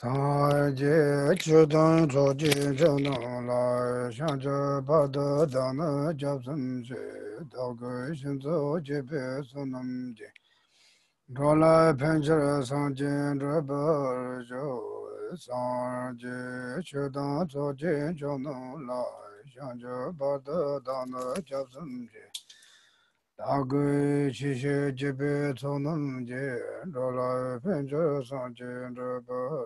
Dago Chisha Jibbe Tonum Jay, Rola Penja Sanjay and Rabajo, Sanjay Chudan Sanjay Chanamula, Janja Bada Dana Jabsum Jay, Dago Chisha Jibbe Tonum Jay, Rola Penja Sanjay and Rabajo.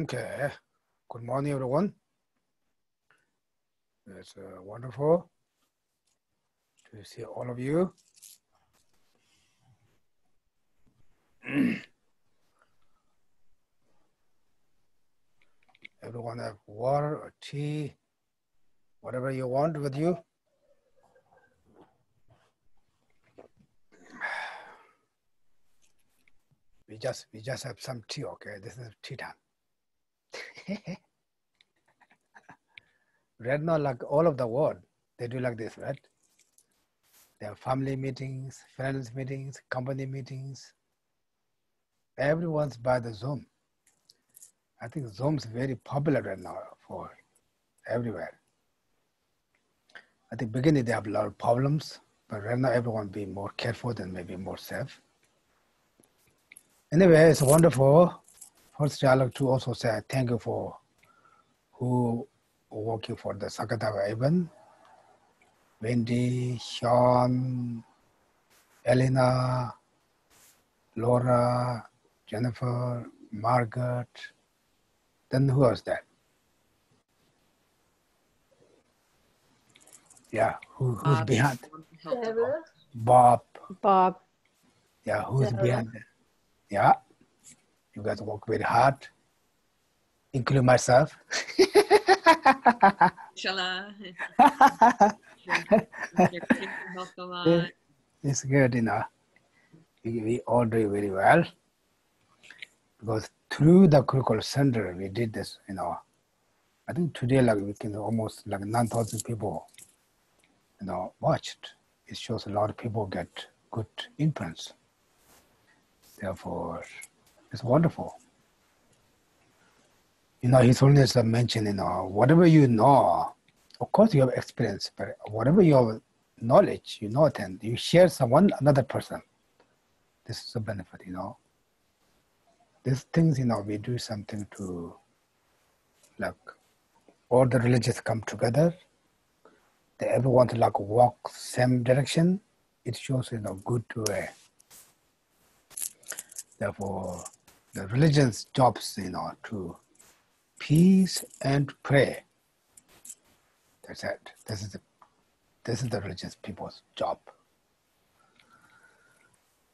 Okay, good morning everyone. It's wonderful to see all of you. Everyone have water or tea, whatever you want with you. We just have some tea, okay? This is tea time. Right now, like all of the world, they do like this, right? They have family meetings, friends meetings, company meetings. Everyone's by the Zoom. I think Zoom's very popular right now for everywhere. I think beginning they have a lot of problems, but right now everyone be more careful and maybe more safe. Anyway, it's wonderful. First, I like to also say thank you for who working for the Saka Dawa event. Wendy, Sean, Elena, Laura, Jennifer, Margaret. Then who was that? Yeah, who's behind? Bob. Bob. Yeah, who's behind that? Yeah. You guys work very hard, including myself. Inshallah. It's good, you know. We all do very well. Because through the Kurukulla Center, we did this, you know. I think today, like, we can almost like 9,000 people, you know, watched. It shows a lot of people get good influence. Therefore, it's wonderful. You know, His Holiness mentioned, you know, whatever you know, of course you have experience, but whatever your knowledge, you know, then you share someone, another person. This is a benefit, you know. These things, you know, we do something to, like, all the religions come together. They ever want to, like, walk same direction. It shows, you know, good way. Therefore, the religion's jobs, you know, to peace and pray. That's it. This is the religious people's job.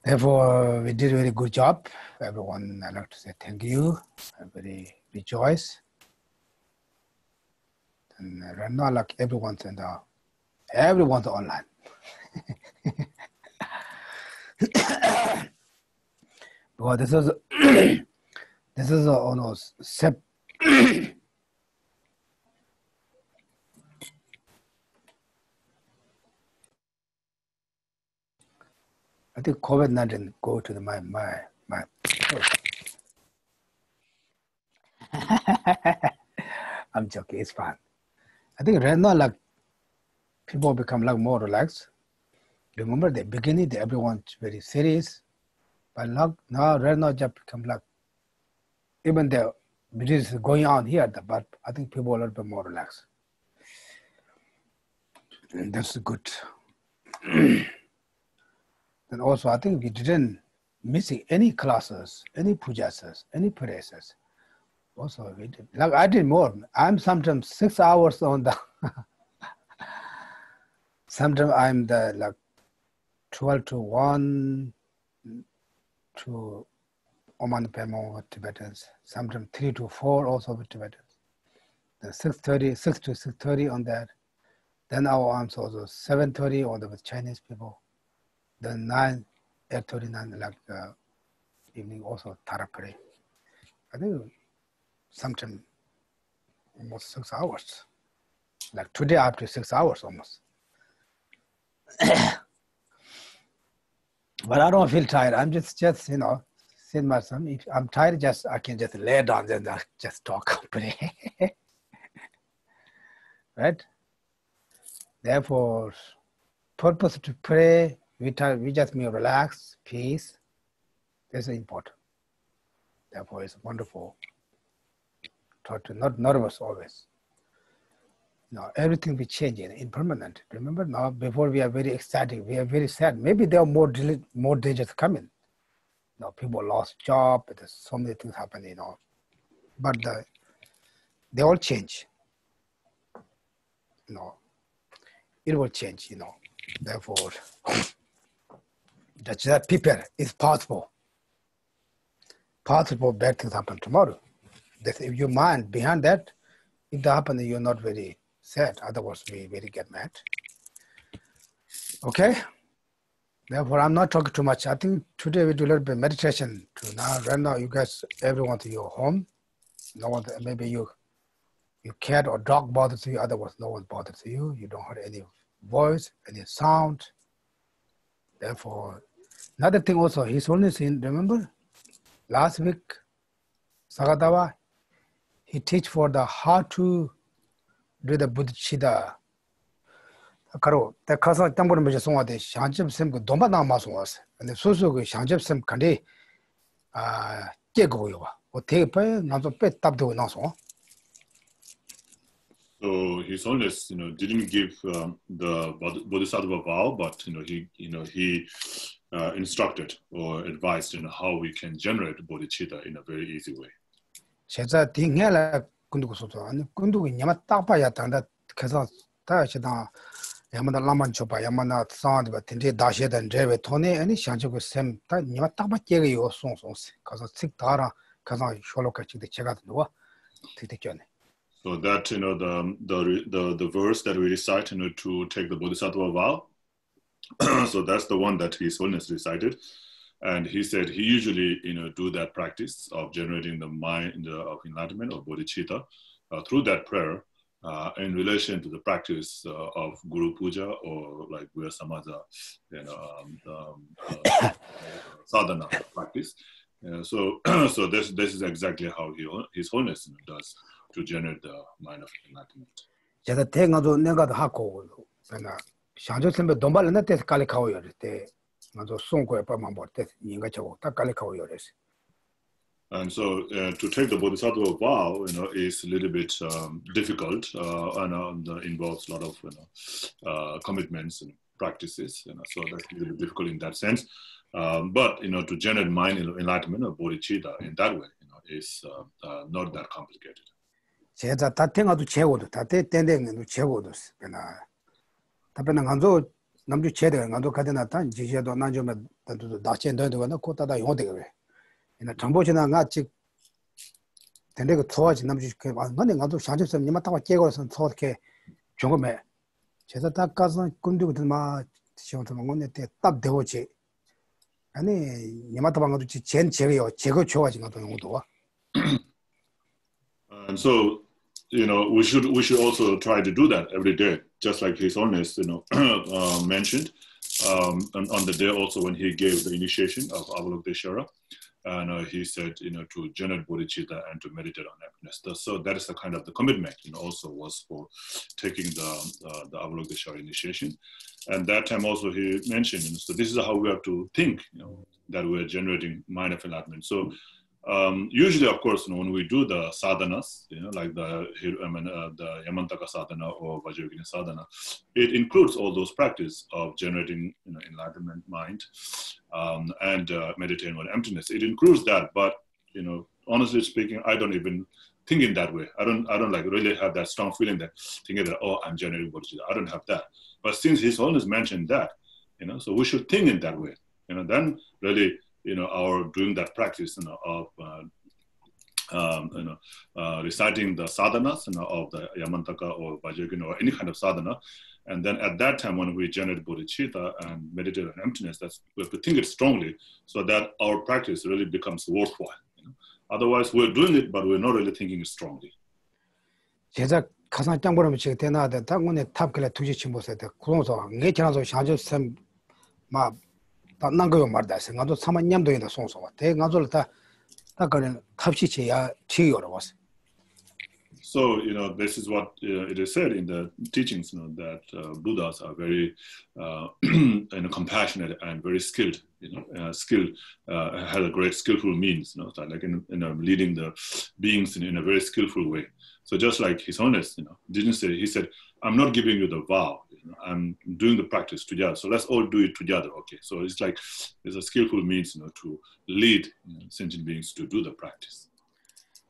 Therefore, we did a very good job. Everyone, I'd like to say thank you. I very rejoice. And right now, like everyone's online. Well, this is almost I think COVID-19 go to the my I'm joking, it's fine. I think right now, like, people become like more relaxed. Remember the beginning, everyone's very serious. But now, right now, just become like, even the business is going on here, but I think people are a little bit more relaxed. And that's good. And also, I think we didn't miss any classes, any pujas, any prayers. Also, we did, like I did more. I'm sometimes 6 hours on the, sometimes I'm the like 12 to 1, to Oman Pemo Tibetans, sometimes 3 to 4 also with Tibetans. Then 6:30, 6 to 6:30 on that. Then our arms also 7:30 or the Chinese people. Then 8:39 like evening also Tara pray. I think sometimes almost 6 hours. Like today after 6 hours almost. But I don't feel tired. I'm just you know, saying myself, if I'm tired, I can just lay down and just talk. Right? Therefore, purpose to pray, we just may relax, peace. This is important. Therefore, it's wonderful. Try to not nervous always. Now, everything will change in impermanent. Remember now, before we are very ecstatic, we are very sad. Maybe there are more dangers coming. Now, people lost job, so many things happen, you know. But they all change. You know, it will change, you know. Therefore, that prepare is possible. Possible bad things happen tomorrow. That's if you mind behind that, if that happens, you're not very sad, otherwise we really get mad. Okay? Therefore, I'm not talking too much. I think today we do a little bit of meditation too. Now, right now, you guys, everyone to your home. No one, maybe your cat or dog bothers you, otherwise no one bothers you. You don't hear any voice, any sound. Therefore, another thing also, His Holiness, remember? Last week, Saka Dawa, he teach for the how to do the bodhicitta. Karo, the Kasa Tambur Majasoma, the Shanjib Sim Domana Maswas, and the Susu Shanjib Sim Kandi Jagoyova, or Tape, not a pet Tabdo Naso. So His Holiness, you know, didn't give the bodhisattva vow, but he instructed or advised in how we can generate bodhicitta in a very easy way. So that, you know, the verse that we recite, you know, to take the bodhisattva vow. So that's the one that His Holiness recited. And he said he usually, you know, do that practice of generating the mind of enlightenment or bodhicitta through that prayer in relation to the practice of Guru Puja or like Buddha Samadha, you know, sadhana practice. So this is exactly how His Holiness does to generate the mind of enlightenment. And so to take the bodhisattva vow, you know, is a little bit difficult and involves a lot of, you know, commitments and practices, you know, so that's a little bit difficult in that sense. But, you know, to generate mind enlightenment or bodhicitta in that way, you know, is not that complicated. And so, you know, we should also try to do that every day, just like His Holiness, you know, mentioned and on the day also when he gave the initiation of Avalokiteshvara, and he said, you know, to generate bodhicitta and to meditate on happiness. So that is the kind of the commitment, you know, also was for taking the Avalokiteshvara initiation. And that time also he mentioned, you know, so this is how we have to think, you know, that we're generating mind of enlightenment. So. Usually, of course, you know, when we do the sadhanas, you know, like the Yamantaka sadhana or Vajrayogini sadhana, it includes all those practices of generating, you know, enlightenment mind and meditating on emptiness. It includes that, but, you know, honestly speaking, I don't even think in that way. I don't like really have that strong feeling that thinking that, oh, I'm generating bodhicitta. I don't have that. But since His Holiness mentioned that, you know, so we should think in that way, you know, then really, you know, our doing that practice, you know, of you know, reciting the sadhanas, you know, of the Yamantaka or Vajrayogini or any kind of sadhana, And then at that time, when we generate bodhicitta and meditate on emptiness, that's, we have to think it strongly so that our practice really becomes worthwhile. You know? Otherwise, we're doing it, but we're not really thinking it strongly. So, you know, this is what it is said in the teachings, you know, that Buddhas are very you know, compassionate and very skilled, you know, had a great skillful means, you know, like in leading the beings in a very skillful way. So just like His Holiness, you know, didn't say, he said, I'm not giving you the vow, you know, I'm doing the practice together. So let's all do it together, okay? So it's like, it's a skillful means, you know, to lead, you know, sentient beings to do the practice.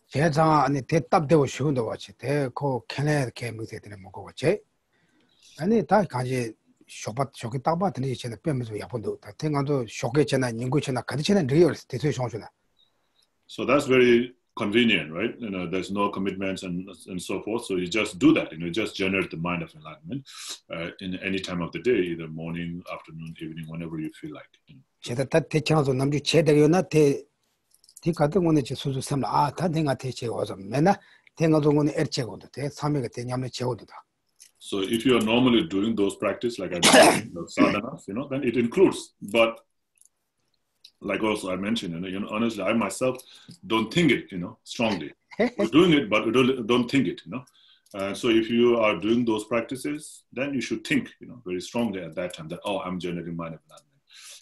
So that's very convenient, right? You know, there's no commitments and so forth. So you just do that, you know, just generate the mind of enlightenment in any time of the day, either morning, afternoon, evening, whenever you feel like. So if you are normally doing those practices, like I mentioned, sadhanas, you know, then it includes, but like also I mentioned, and you know, honestly, I myself don't think it, you know, strongly. We're doing it, but we don't think it, you know. So if you are doing those practices, then you should think, you know, very strongly at that time that, oh, I'm generating mind enlightenment,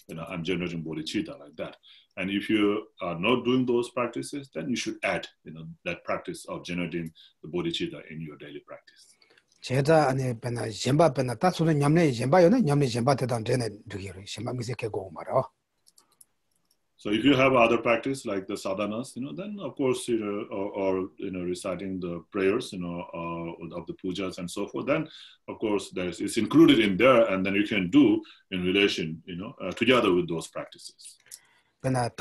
you know, I'm generating bodhicitta, like that. And if you are not doing those practices, then you should add, you know, that practice of generating the bodhicitta in your daily practice. So if you have other practice like the sadhanas, you know, then of course, you know, or you know, reciting the prayers, you know, of the pujas and so forth, then of course it's included in there, and then you can do in relation, you know, together with those practices. And so,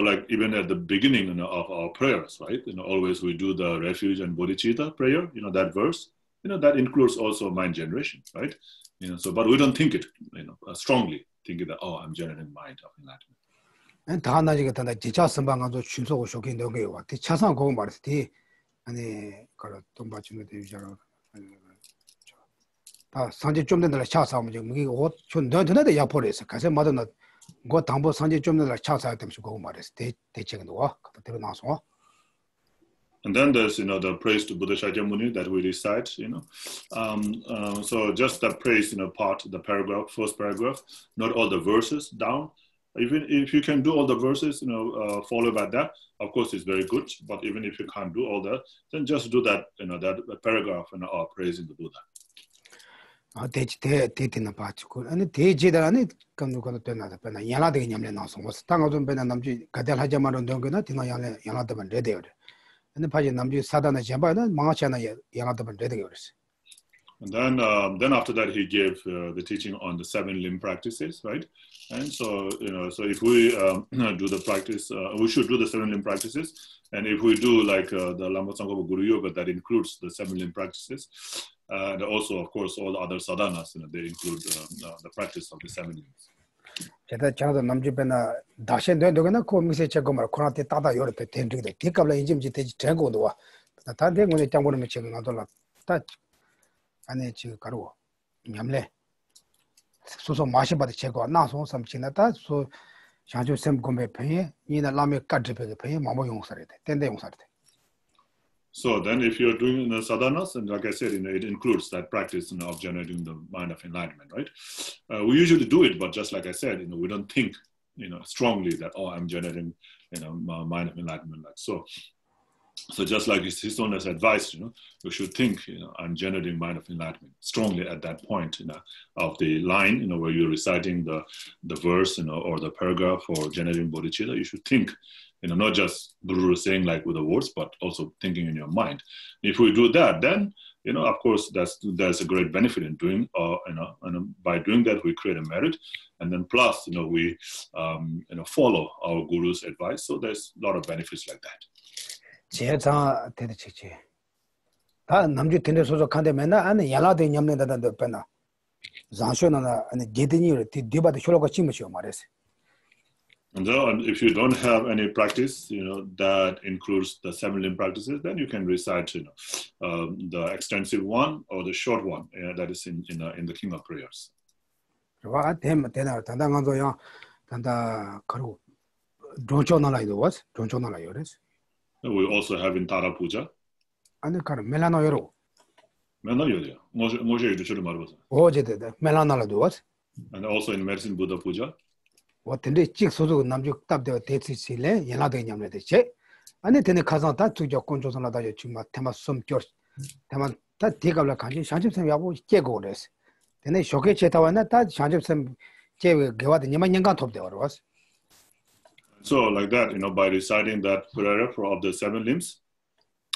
like, even at the beginning, you know, of our prayers, right? You know, always we do the refuge and bodhicitta prayer, you know, that verse. You know, that includes also mind generation, right? You know, so, but we don't think it, you know, strongly, thinking that, oh, I'm generating mind of enlightenment. And and then there's, you know, the praise to Buddha Shakyamuni that we recite, you know. So just the praise, you know, part, the paragraph, first paragraph, not all the verses down. Even if you can do all the verses, you know, followed by that, of course, it's very good. But even if you can't do all that, then just do that, you know, that paragraph, you know, of praising the Buddha. And then after that, he gave the teaching on the 7 limb practices, right? And so, you know, so if we do the practice, we should do the 7 limb practices. And if we do like the Lama Tsongkhapa Guru Yoga, that includes the 7 limb practices. And also, of course, all the other sadhanas, you know, they include the practice of the 7 limbs. So then if you're doing the sadhanas, and like I said, you know, it includes that practice, you know, of generating the mind of enlightenment, right? We usually do it, but just like I said, you know, we don't think, you know, strongly that, oh, I'm generating, you know, my mind of enlightenment, like so. So just like His Holiness advised, you know, we should think, you know, I'm generating mind of enlightenment strongly at that point, you know, of the line, you know, where you're reciting the verse, you know, or the paragraph or generating bodhicitta. You should think, you know, not just Guru saying like with the words, but also thinking in your mind. If we do that, then, you know, of course, there's a great benefit in doing, you know, and by doing that, we create a merit. And then plus, you know, we, you know, follow our Guru's advice. So there's a lot of benefits like that. 제자 되듯이지. 다 남주 텐데 소소 칸데 맨나 아니 야라데 냠네 다다 빼나. 장쇼나 아니 제드니르 디바데 쇼로가 치무시오 말했어. And so, if you don't have any practice, you know, that includes the seven-limb practices, then you can recite, you know, the extensive one or the short one, that is in the King of Prayers. We also have in Tara Puja. And also in Medicine Buddha Puja. What the chicks who Namjuk tap their tates, Yanadinam let it check, and then Kazanta took your control on the Chima Temasum Church. Taman Tigabla Kanji, Shanjim and Yabu, Jagores. Then they shock it and that Shanjim and Jay gave out the Yamanyangat of the Oros. So, like that, you know, by reciting that prayer of the seven limbs,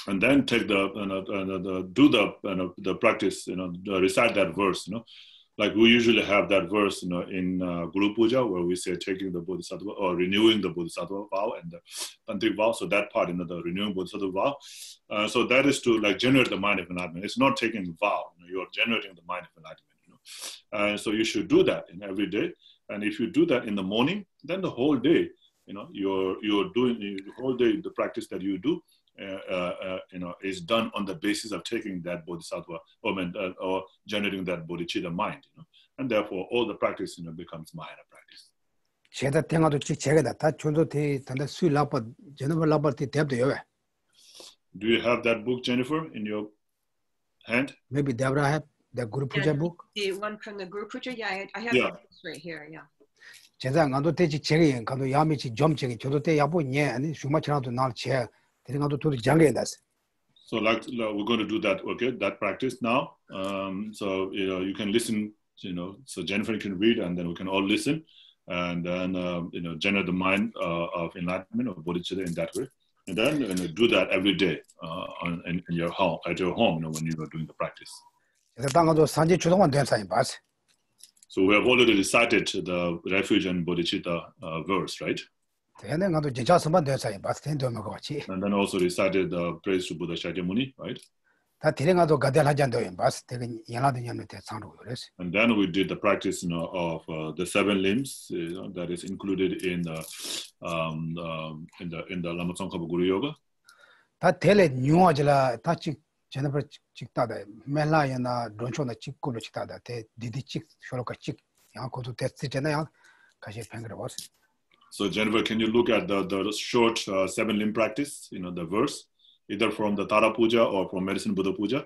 and then take the, do the practice, you know, recite that verse, you know. Like we usually have that verse, you know, in Guru Puja, where we say taking the bodhisattva or renewing the bodhisattva vow and the tantric vow. So that part, you know, the renewing bodhisattva vow. So that is to like generate the mind of enlightenment. It's not taking the vow. You are generating the mind of enlightenment. You know, so you should do that in every day. And if you do that in the morning, then the whole day, you know, you're doing the whole day the practice that you do. You know, is done on the basis of taking that bodhisattva or generating that bodhicitta mind, you know, and therefore all the practice, you know, becomes Mahayana practice. Do you have that book, Jennifer, in your hand? Maybe Deborah had the Guru Puja book. The one from the Guru Puja, yeah, I have it right here, yeah. So like we're going to do that, okay, that practice now. So, you know, you can listen, you know, so Jennifer can read and then we can all listen and then, you know, generate the mind of enlightenment or bodhicitta in that way. And then do that every day in your home, at your home, you know, when you are doing the practice. So we have already recited the refuge and bodhicitta verse, right? And then also recited the praise to Buddha Shakyamuni, right? And then we did the practice, you know, of the seven limbs, you know, that is included in the Lama Tsongkhapa Guru Yoga. So Jennifer, can you look at the short seven limb practice, you know, the verse, either from the Tara Puja or from Medicine Buddha Puja?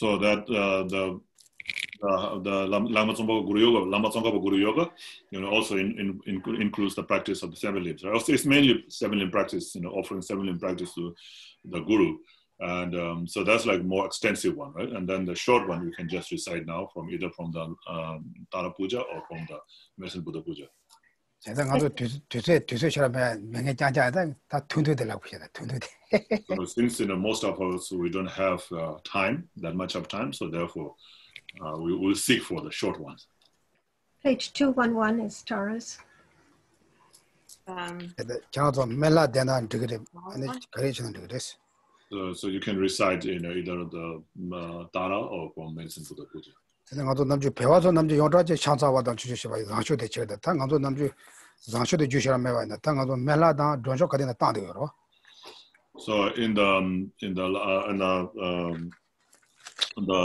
So that the Lama Tsongkhapa Guru Yoga, you know, also includes the practice of the seven limbs. Right? Also, it's mainly seven limb practice, you know, offering seven limb practice to the Guru, and so that's like more extensive one, right? And then the short one you can just recite now from either from the Tara Puja or from the Medicine Buddha Puja. So since, you know, most of us we don't have time, that much of time, so therefore. We will seek for the short ones. Page 211 is Tara's. So you can recite, you know, either the Tara or from Medicine Buddha Puja. So in the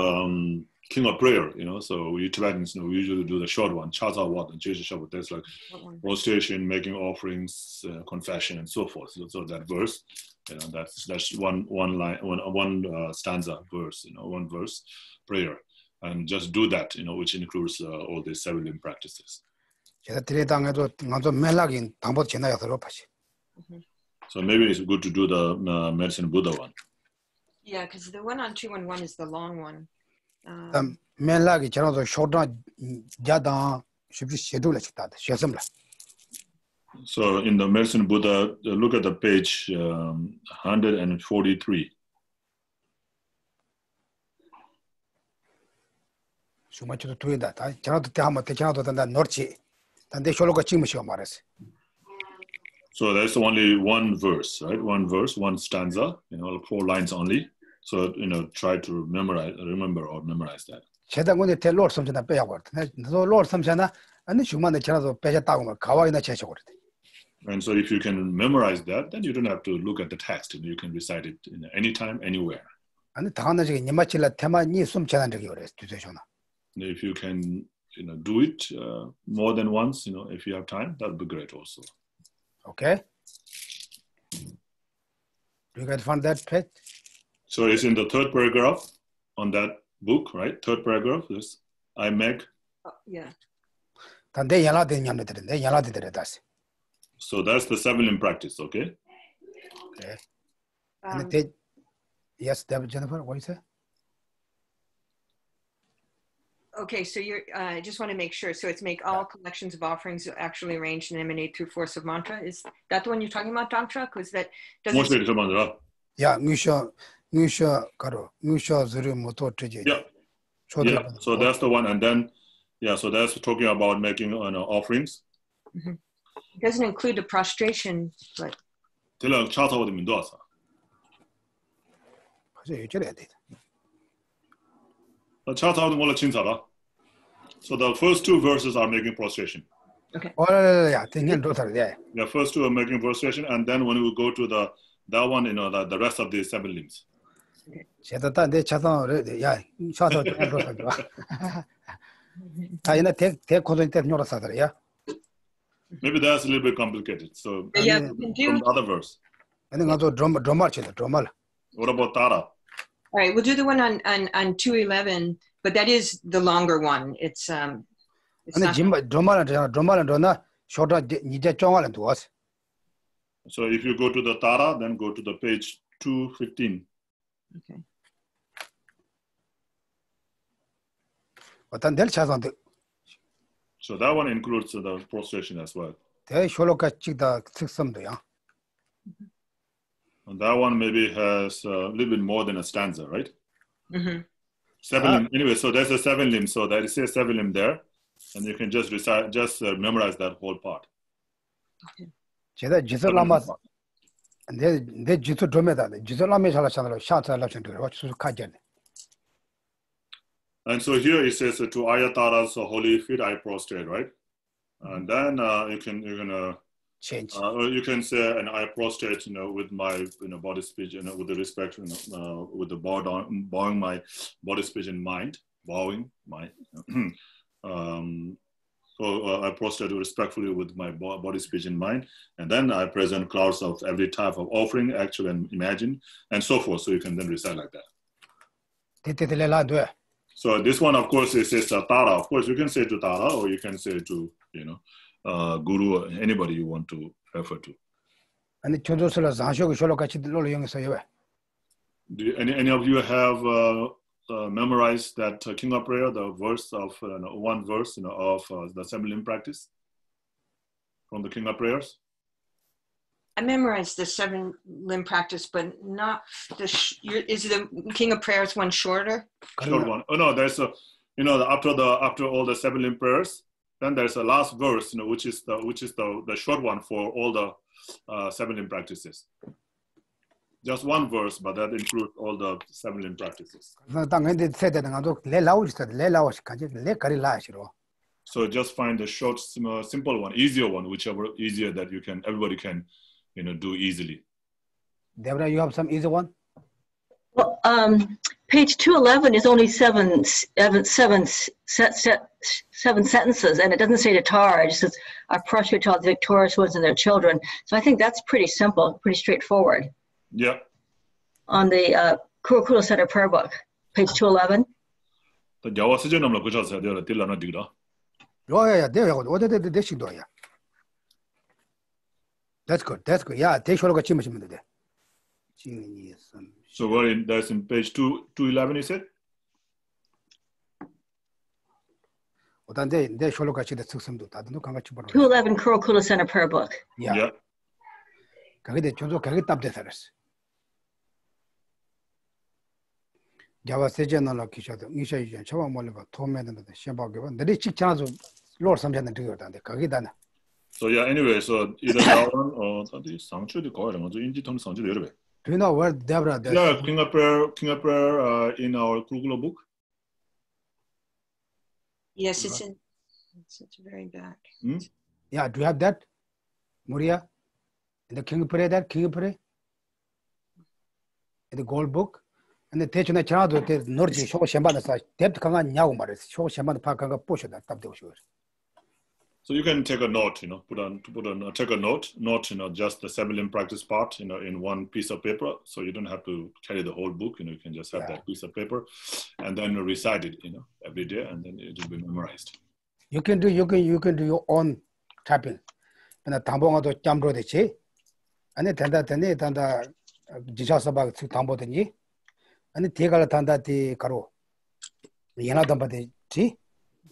King of Prayer, you know, so we Tibetans, you know, we usually do the short one, Chaza Wat and Jeje Shabbat. That's like prostration, making offerings, confession, and so forth. So that verse, you know, that's one stanza verse, you know, one verse prayer, and just do that, you know, which includes all the seven limb practices. So maybe it's good to do the Medicine Buddha one. Yeah, because the one on 211 is the long one. So in the Medicine Buddha, look at the page 143. Sumachutu tuenda ta chana to tehama te chana to tanda norchi tande shologa chimshi amares. So there's only one verse, right? One verse, one stanza, you know, 4 lines only. So, you know, try to memorize, remember or memorize that. And so if you can memorize that, then you don't have to look at the text. You can recite it anytime, anywhere. And if you can, you know, do it more than once, you know, if you have time, that would be great also. Okay. Do you guys find that page? So it's in the 3rd paragraph on that book, right? 3rd paragraph is I make. Yeah. So that's the 7th practice, okay? Okay. Yes, Jennifer, what do you say? Okay, so you're, I just want to make sure. So it's make all collections of offerings actually arranged and emanate through force of mantra. Is that the one you're talking about, Tantra? Because that doesn't. Yeah, yeah. So that's the one, and then yeah, so that's talking about making offerings. Mm-hmm. It doesn't include the prostration, but. So the first 2 verses are making prostration. Okay. The first 2 are making prostration, and then when we go to the that one, you know, the rest of the 7 limbs. Maybe that's a little bit complicated. So yeah, from the other verse. What about Tara? All right, we'll do the one on 211, but that is the longer one. It's not so if you go to the Tara, then go to the page 215. Okay. So that one includes the prostration as well. Mm-hmm. And that one maybe has a little bit more than a stanza, right? Mm-hmm. 7 limb. Anyway, so there's a 7 limb. So that is a 7 limb there. And you can just recite, just memorize that whole part. Okay. And so here it says, to Ayatara's holy feet I prostrate, right? And then you can say, and I prostrate, you know, with my, you know, body, speech, you know, with the respect, you know, with the bow down, bowing my body, speech, and mind, bowing my. I prostrate respectfully with my body, speech, and mind, and then I present clouds of every type of offering, actual and imagined, and so forth. So you can then recite like that. So this one, of course, it says Tara. Of course, you can say to Tara, or you can say to, you know, Guru, anybody you want to refer to. Do any of you have memorized that King of Prayer, the verse of one verse, you know, of the 7 limb practice from the King of Prayers? I memorized the 7 limb practice, but not the. Is the King of Prayers one shorter? Short one. Oh no, there's a, you know, after all the 7 limb prayers. Then there's the last verse, you know, which is the short one for all the 7 limb practices. Just one verse, but that includes all the 7 limb practices. So just find the short, simple one, easier one, whichever easier that you can, everybody can, you know, do easily. Deborah, you have some easy one? Well, page 211 is only seven sentences, and it doesn't say to Tara, it just says, I prostrate to all the victorious ones and their children. So I think that's pretty simple, pretty straightforward. Yeah. On the Kurukulla Center Prayer Book, page 211. That's good, that's good. Yeah, they should look at Chimashim. So that's in page 211, you said? Then they should look at the 211 Kurukulla Center Prayer Book. Yeah. Java Sejana Lakisha, Nisha, Chava Moliva, Tomed and the Shembago, the rich chance of Lord Samjan and Tigger and the Kagidana. So, yeah, anyway, so either Dawan or Sancho the Koran or Inditum Sancho the Urbe. Do you know where Deborah does? Yeah, King of Prayer in our Kurukulla book. Yes, it's in it's very back. Hmm? Yeah, do you have that? Muria? And the King of Prayer, that King of Prayer? In the gold book? And the teacher Nachado tells Norji Show Shambana such depth Kangan Yaumaris, Show Shaman Pakanga Pusha that top the shoes. So you can take a note, you know, take a note, you know, just the Sibelian practice part, you know, in one piece of paper. So you don't have to carry the whole book, you know, you can just have that piece of paper and then recite it, you know, every day and then it will be memorized. You can do your own tapping. And a tambong of the Jambo de Che, and the Tanda Jisasabak to Tambo de Ni, and the Tegala Tanda de Caro. Yana Damba de Chi,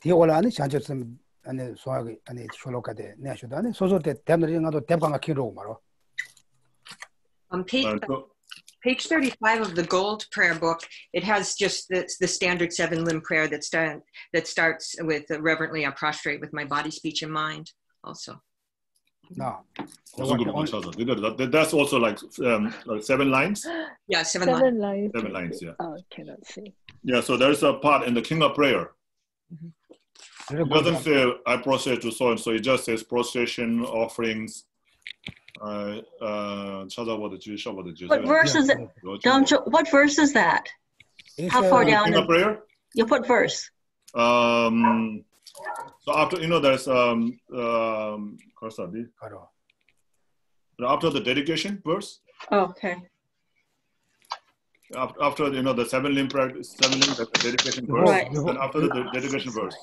Tiolani, Sanjasum. And so I and the national so that tempering out of Tempangakiro. On page 35 of the Gold Prayer Book, it has just the standard 7-limb prayer that starts with reverently I prostrate with my body, speech, and mind. Also, no, that's also like 7 lines. Yeah, 7 lines. 7 lines. Yeah. Oh, I cannot see. Yeah, so there's a part in the King of Prayer. Mm-hmm. It doesn't say I prostrate to so and so. It just says prostration offerings. What verse is it? What verse is that? How far down? In prayer. You put verse. So after you know there's after the dedication verse. Okay. After you know the 7-limb practice, 7-limb dedication verse, right. And after the dedication verse.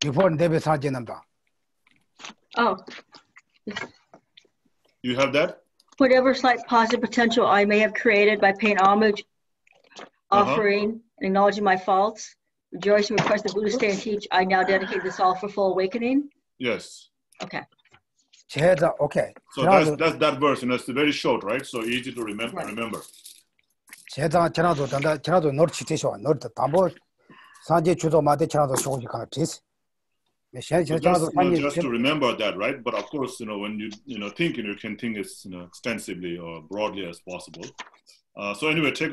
Before David Sajananda. Oh. You have that? Whatever slight positive potential I may have created by paying homage, offering, and acknowledging my faults, rejoice and request the Buddha stay and teach, I now dedicate this all for full awakening? Yes. Okay. Okay. So that's that verse, and it's very short, right? So easy to remember. Right. Just to remember that, right? But of course, you know, when you think, you can think as extensively or broadly as possible. So anyway, take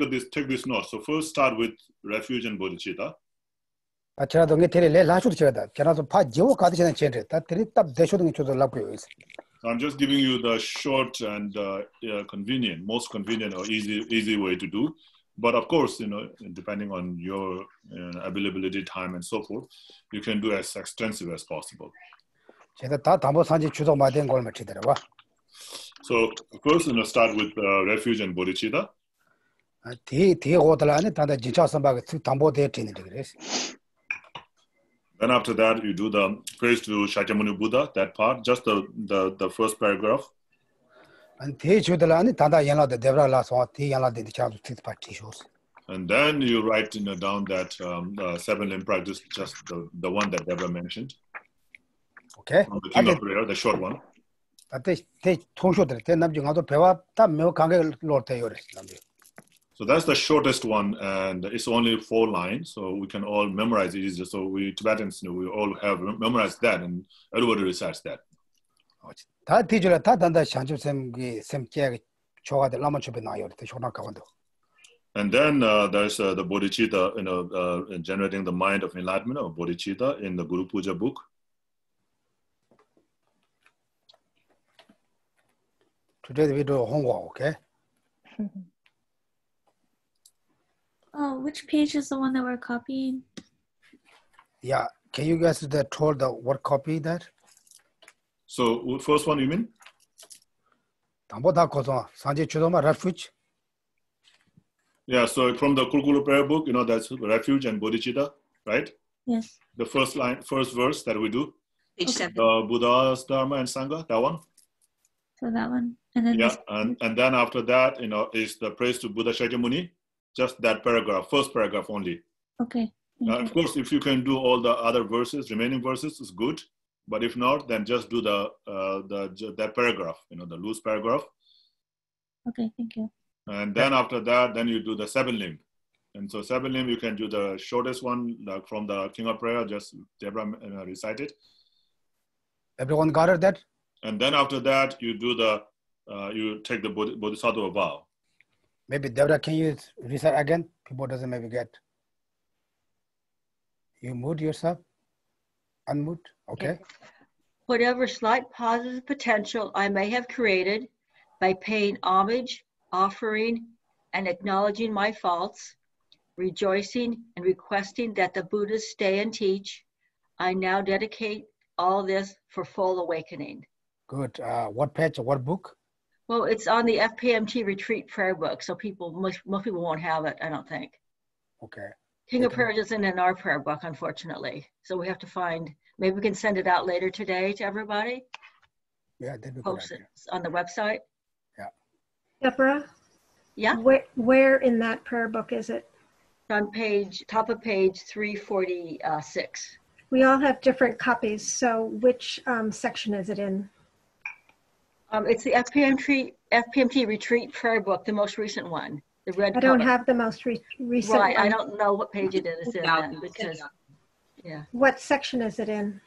this note. So first, start with refuge and bodhicitta. So I'm just giving you the short and convenient, most convenient or easy way to do. But of course, you know, depending on your availability, time, and so forth, you can do as extensive as possible. So first, you know, start with refuge and bodhicitta. Then after that, you do the praise to Shakyamuni Buddha, that part, just the first paragraph. And then you write down that 7-limb practice, just the one that Deborah mentioned. Okay. The King of Prayer, the short one. So that's the shortest one, and it's only 4 lines, so we can all memorize it easier. So we Tibetans, we all have memorized that, and everybody recites that. And then there's the bodhicitta, you know, generating the mind of enlightenment or bodhicitta in the Guru Puja book. Today we do homework, okay? Oh, which page is the one that we're copying? Yeah, can you guys tell the what copy that? So first one you mean? Yeah, so from the Kurukulla prayer book, you know, that's refuge and bodhicitta, right? Yes. The first line, first verse that we do. Page 7. Buddha's Dharma and Sangha, that one. So that one. And then yeah, and then after that, you know, is the praise to Buddha Shakyamuni. Just that paragraph, first paragraph only. Okay. Of course, if you can do all the other verses, remaining verses is good. But if not, then just do that paragraph, you know, the loose paragraph. Okay, thank you. And then after that, then you do the 7-limb. And so seven limb, you can do the shortest one, like from the King of Prayer, just Deborah recite it. Everyone got it, that? And then after that, you do the, you take the bodhisattva vow. Maybe Deborah, can you recite again? People doesn't maybe get. You mute yourself, unmute, okay. Whatever slight positive potential I may have created by paying homage, offering, and acknowledging my faults, rejoicing and requesting that the Buddhas stay and teach, I now dedicate all this for full awakening. Good. What page or what book? Well, it's on the FPMT retreat prayer book, so people, most people won't have it, I don't think. Okay. King of Prayer isn't in our prayer book, unfortunately. So we have to find, maybe we can send it out later today to everybody. Yeah, that'd be good. Post it on the website. Yeah. Deborah? Yeah. Where in that prayer book is it? On page, top of page 346. We all have different copies, so which section is it in? It's the FPMT Retreat Prayer Book, the most recent one, the red cover. I don't have the most recent one. Right, I don't know what page it is in then, because, yeah. What section is it in?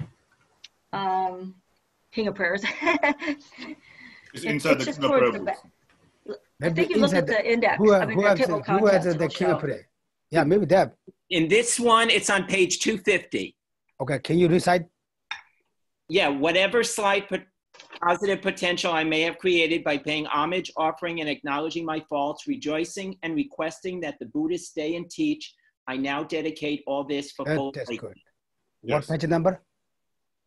King of Prayers. It's inside the King of Prayer book. I think you look at the index. Who has the King of Prayer? Yeah, maybe Deb. In this one, it's on page 250. Okay, can you recite? Yeah, whatever slight positive potential I may have created by paying homage, offering, and acknowledging my faults, rejoicing and requesting that the Buddhists stay and teach, I now dedicate all this for full awakening. Yes. What page number?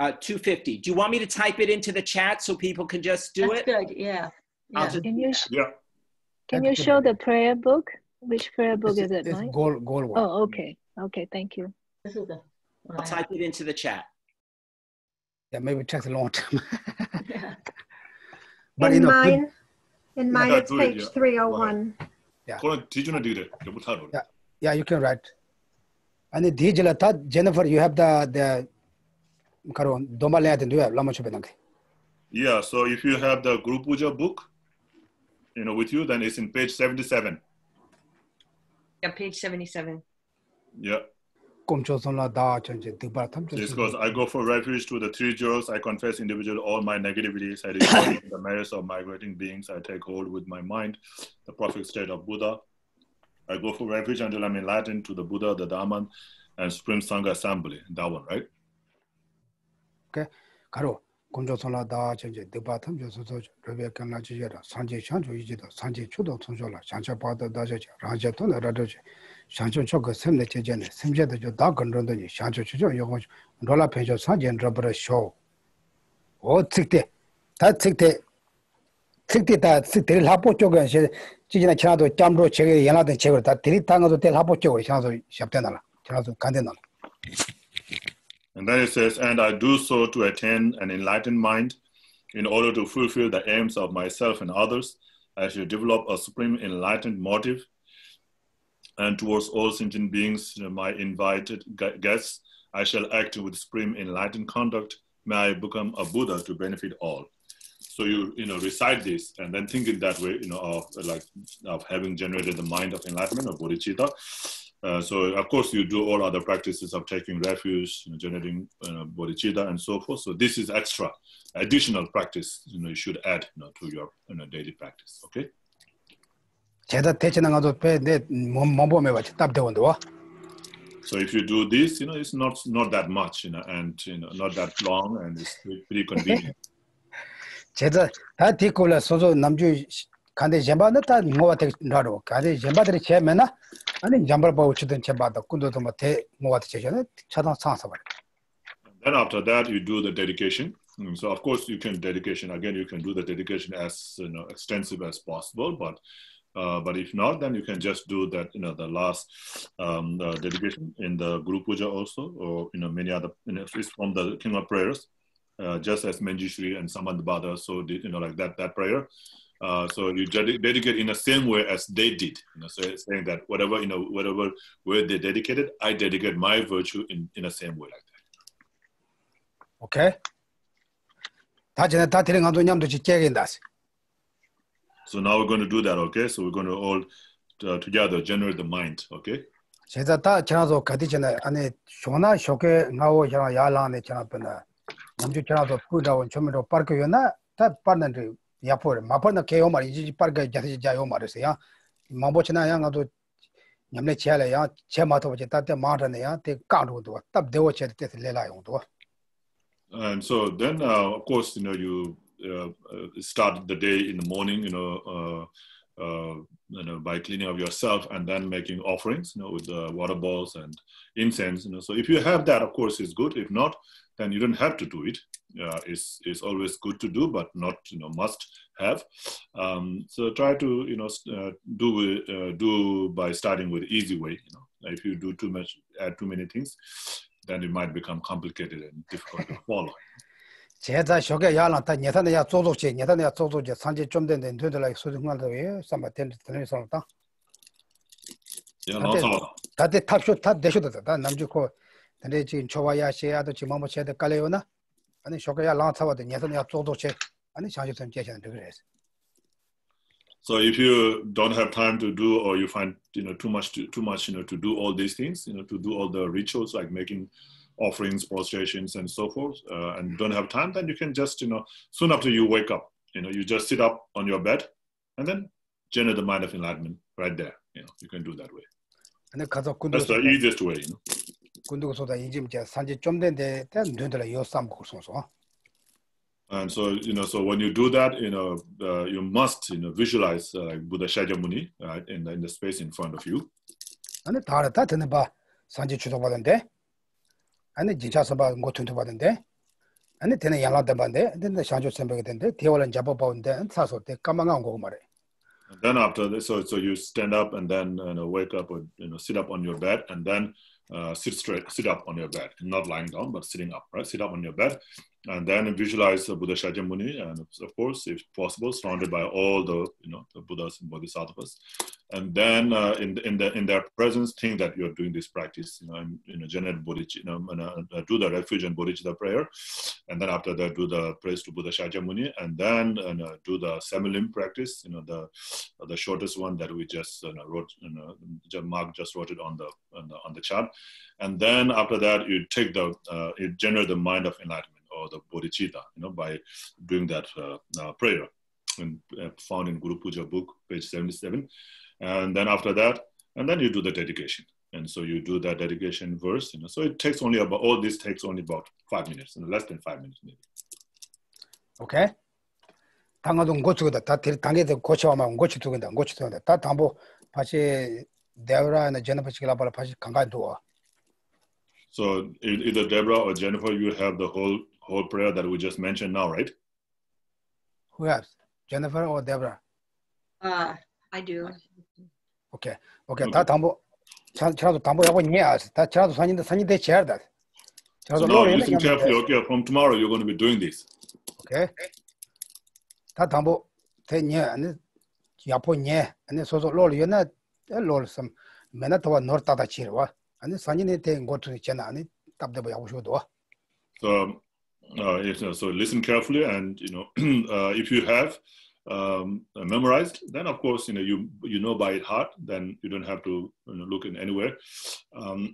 250. Do you want me to type it into the chat so people can just do it? That's good, yeah. Yeah. Can you show the prayer book? Which prayer book is it? It's goal one. Oh, okay. Okay, thank you. This is the, I'll type it into the chat. Yeah, maybe it takes a long time. Yeah. But in mine, it's page 301. Yeah. Yeah. Yeah, you can write. And Jennifer, you have the yeah, so if you have the Guru Puja book, you know, with you, then it's in page 77. Yeah, page 77. Yeah. This goes, I go for refuge to the three jewels. I confess individually all my negativities. I rejoice in the merits of migrating beings. I take hold with my mind, the perfect state of Buddha. I go for refuge until I'm enlightened to the Buddha, the Dhamman, and Supreme Sangha Assembly. That one, right? Okay. Karo. And then it says, and I do so to attain an enlightened mind in order to fulfill the aims of myself and others. I should develop a supreme enlightened motive. And towards all sentient beings, my invited guests, I shall act with supreme enlightened conduct. May I become a Buddha to benefit all. So you know, recite this and then think it that way, you know, of having generated the mind of enlightenment, of bodhicitta. So of course you do all other practices of taking refuge, you know, generating bodhicitta and so forth. So this is extra, additional practice, you know, you should add, you know, to your, you know, daily practice, okay? So if you do this, you know, it's not that much, you know, and you know, not that long, and it's pretty convenient. Then after that, you do the dedication. So of course, you can dedication again. You can do the dedication as, you know, extensive as possible. But if not, then you can just do that. You know, the last dedication in the Guru Puja also, or you know, many other. You know, it's from the King of Prayers, just as Manjushri and Samantabhadra. So you know, like that prayer. So you dedicate in the same way as they did. You know, so it's saying that whatever, you know, whatever way they dedicated, I dedicate my virtue in the same way like that. Okay. So now we're going to do that, okay? So we're going to all together generate the mind, okay? 제자다 지나서 가디 전에 안에 쇼나 쇼게 나오 지나 야라네 지나쁘나 남주 지나서 부다원 처음으로 파크였나 다 빠는데 야포 마포나 개요 말이지 파크 자지 자요 말이세요 마보치나 양아도 냠네 지알야 제마토 제다테 마다네야 테 까도도 답 되어 제때 레라용도. And so then of course you know you start the day in the morning, you know, by cleaning up yourself and then making offerings, you know, with the water balls and incense, you know. So if you have that, of course, it's good. If not, then you don't have to do it. It's always good to do, but not, you know, must have. So try to, you know, do by starting with easy way. You know, if you do too much, add too many things, then it might become complicated and difficult to follow. 제자 쇼게 야란타 녀타냐 쪼쪼지 녀타냐 쪼쪼지 산지 좀 된데 된들라 소중한데 삼바텔 들으셨다. 야 나서 다데 탑쇼 탑 되셔도다 남주코 근데 지금 초와야시야도 지금 뭐 쳐야 될까요나 아니 쇼게 야란타와데 녀타냐 쪼쪼지 아니 장주선 계시는 그래서. So if you don't have time to do, or you find, you know, too much, you know, to do all these things, you know, to do all the rituals like making offerings, prostrations, and so forth, and don't have time, then you can just, you know, soon after you wake up, you know, you just sit up on your bed, and then generate the mind of enlightenment right there. You know, you can do that way. That's the easiest way, you know. And so, you know, so when you do that, you know, you must, you know, visualize like Buddha Shakyamuni, right, in the space in front of you. And Tara, that in the bar, Sanji Chutobalande. And the Jinchasaba go to Badende, and the Tenayala Dabande, then the Shanjo Sembagende, Teol and Jabobande, and Sasso, the Kamango Mare. Then after this, so you stand up and then, you know, wake up or, you know, sit up on your bed and then sit up on your bed, not lying down, but sitting up, right? Sit up on your bed and then visualize Buddha Shakyamuni, and of course, if possible, surrounded by all the, you know, the Buddhas and bodhisattvas. And then in their presence, think that you're doing this practice, you know, and, you know, generate bodhicitta, you know, and, do the refuge and bodhicitta prayer. And then after that, do the praise to Buddha Shakyamuni, and then do the semilim practice, you know, the shortest one that we just, you know, wrote, you know, Mark just wrote it on the chart. And then after that, you take the, you generate the mind of enlightenment, or the bodhicitta, you know, by doing that prayer, and found in Guru Puja book, page 77. And then after that, and then you do the dedication. And so you do that dedication verse, you know, so it takes only about, all this takes only about 5 minutes, you know, less than 5 minutes maybe. Okay. So either Deborah or Jennifer, you have the whole prayer that we just mentioned now, right? Who else? Jennifer or Deborah? I do. Okay. Okay. So now listen carefully. Okay, from tomorrow you're going to be doing this. Okay. So listen carefully, and you know, if you have memorized, then of course, you know, you know by heart, then you don't have to, you know, look in anywhere.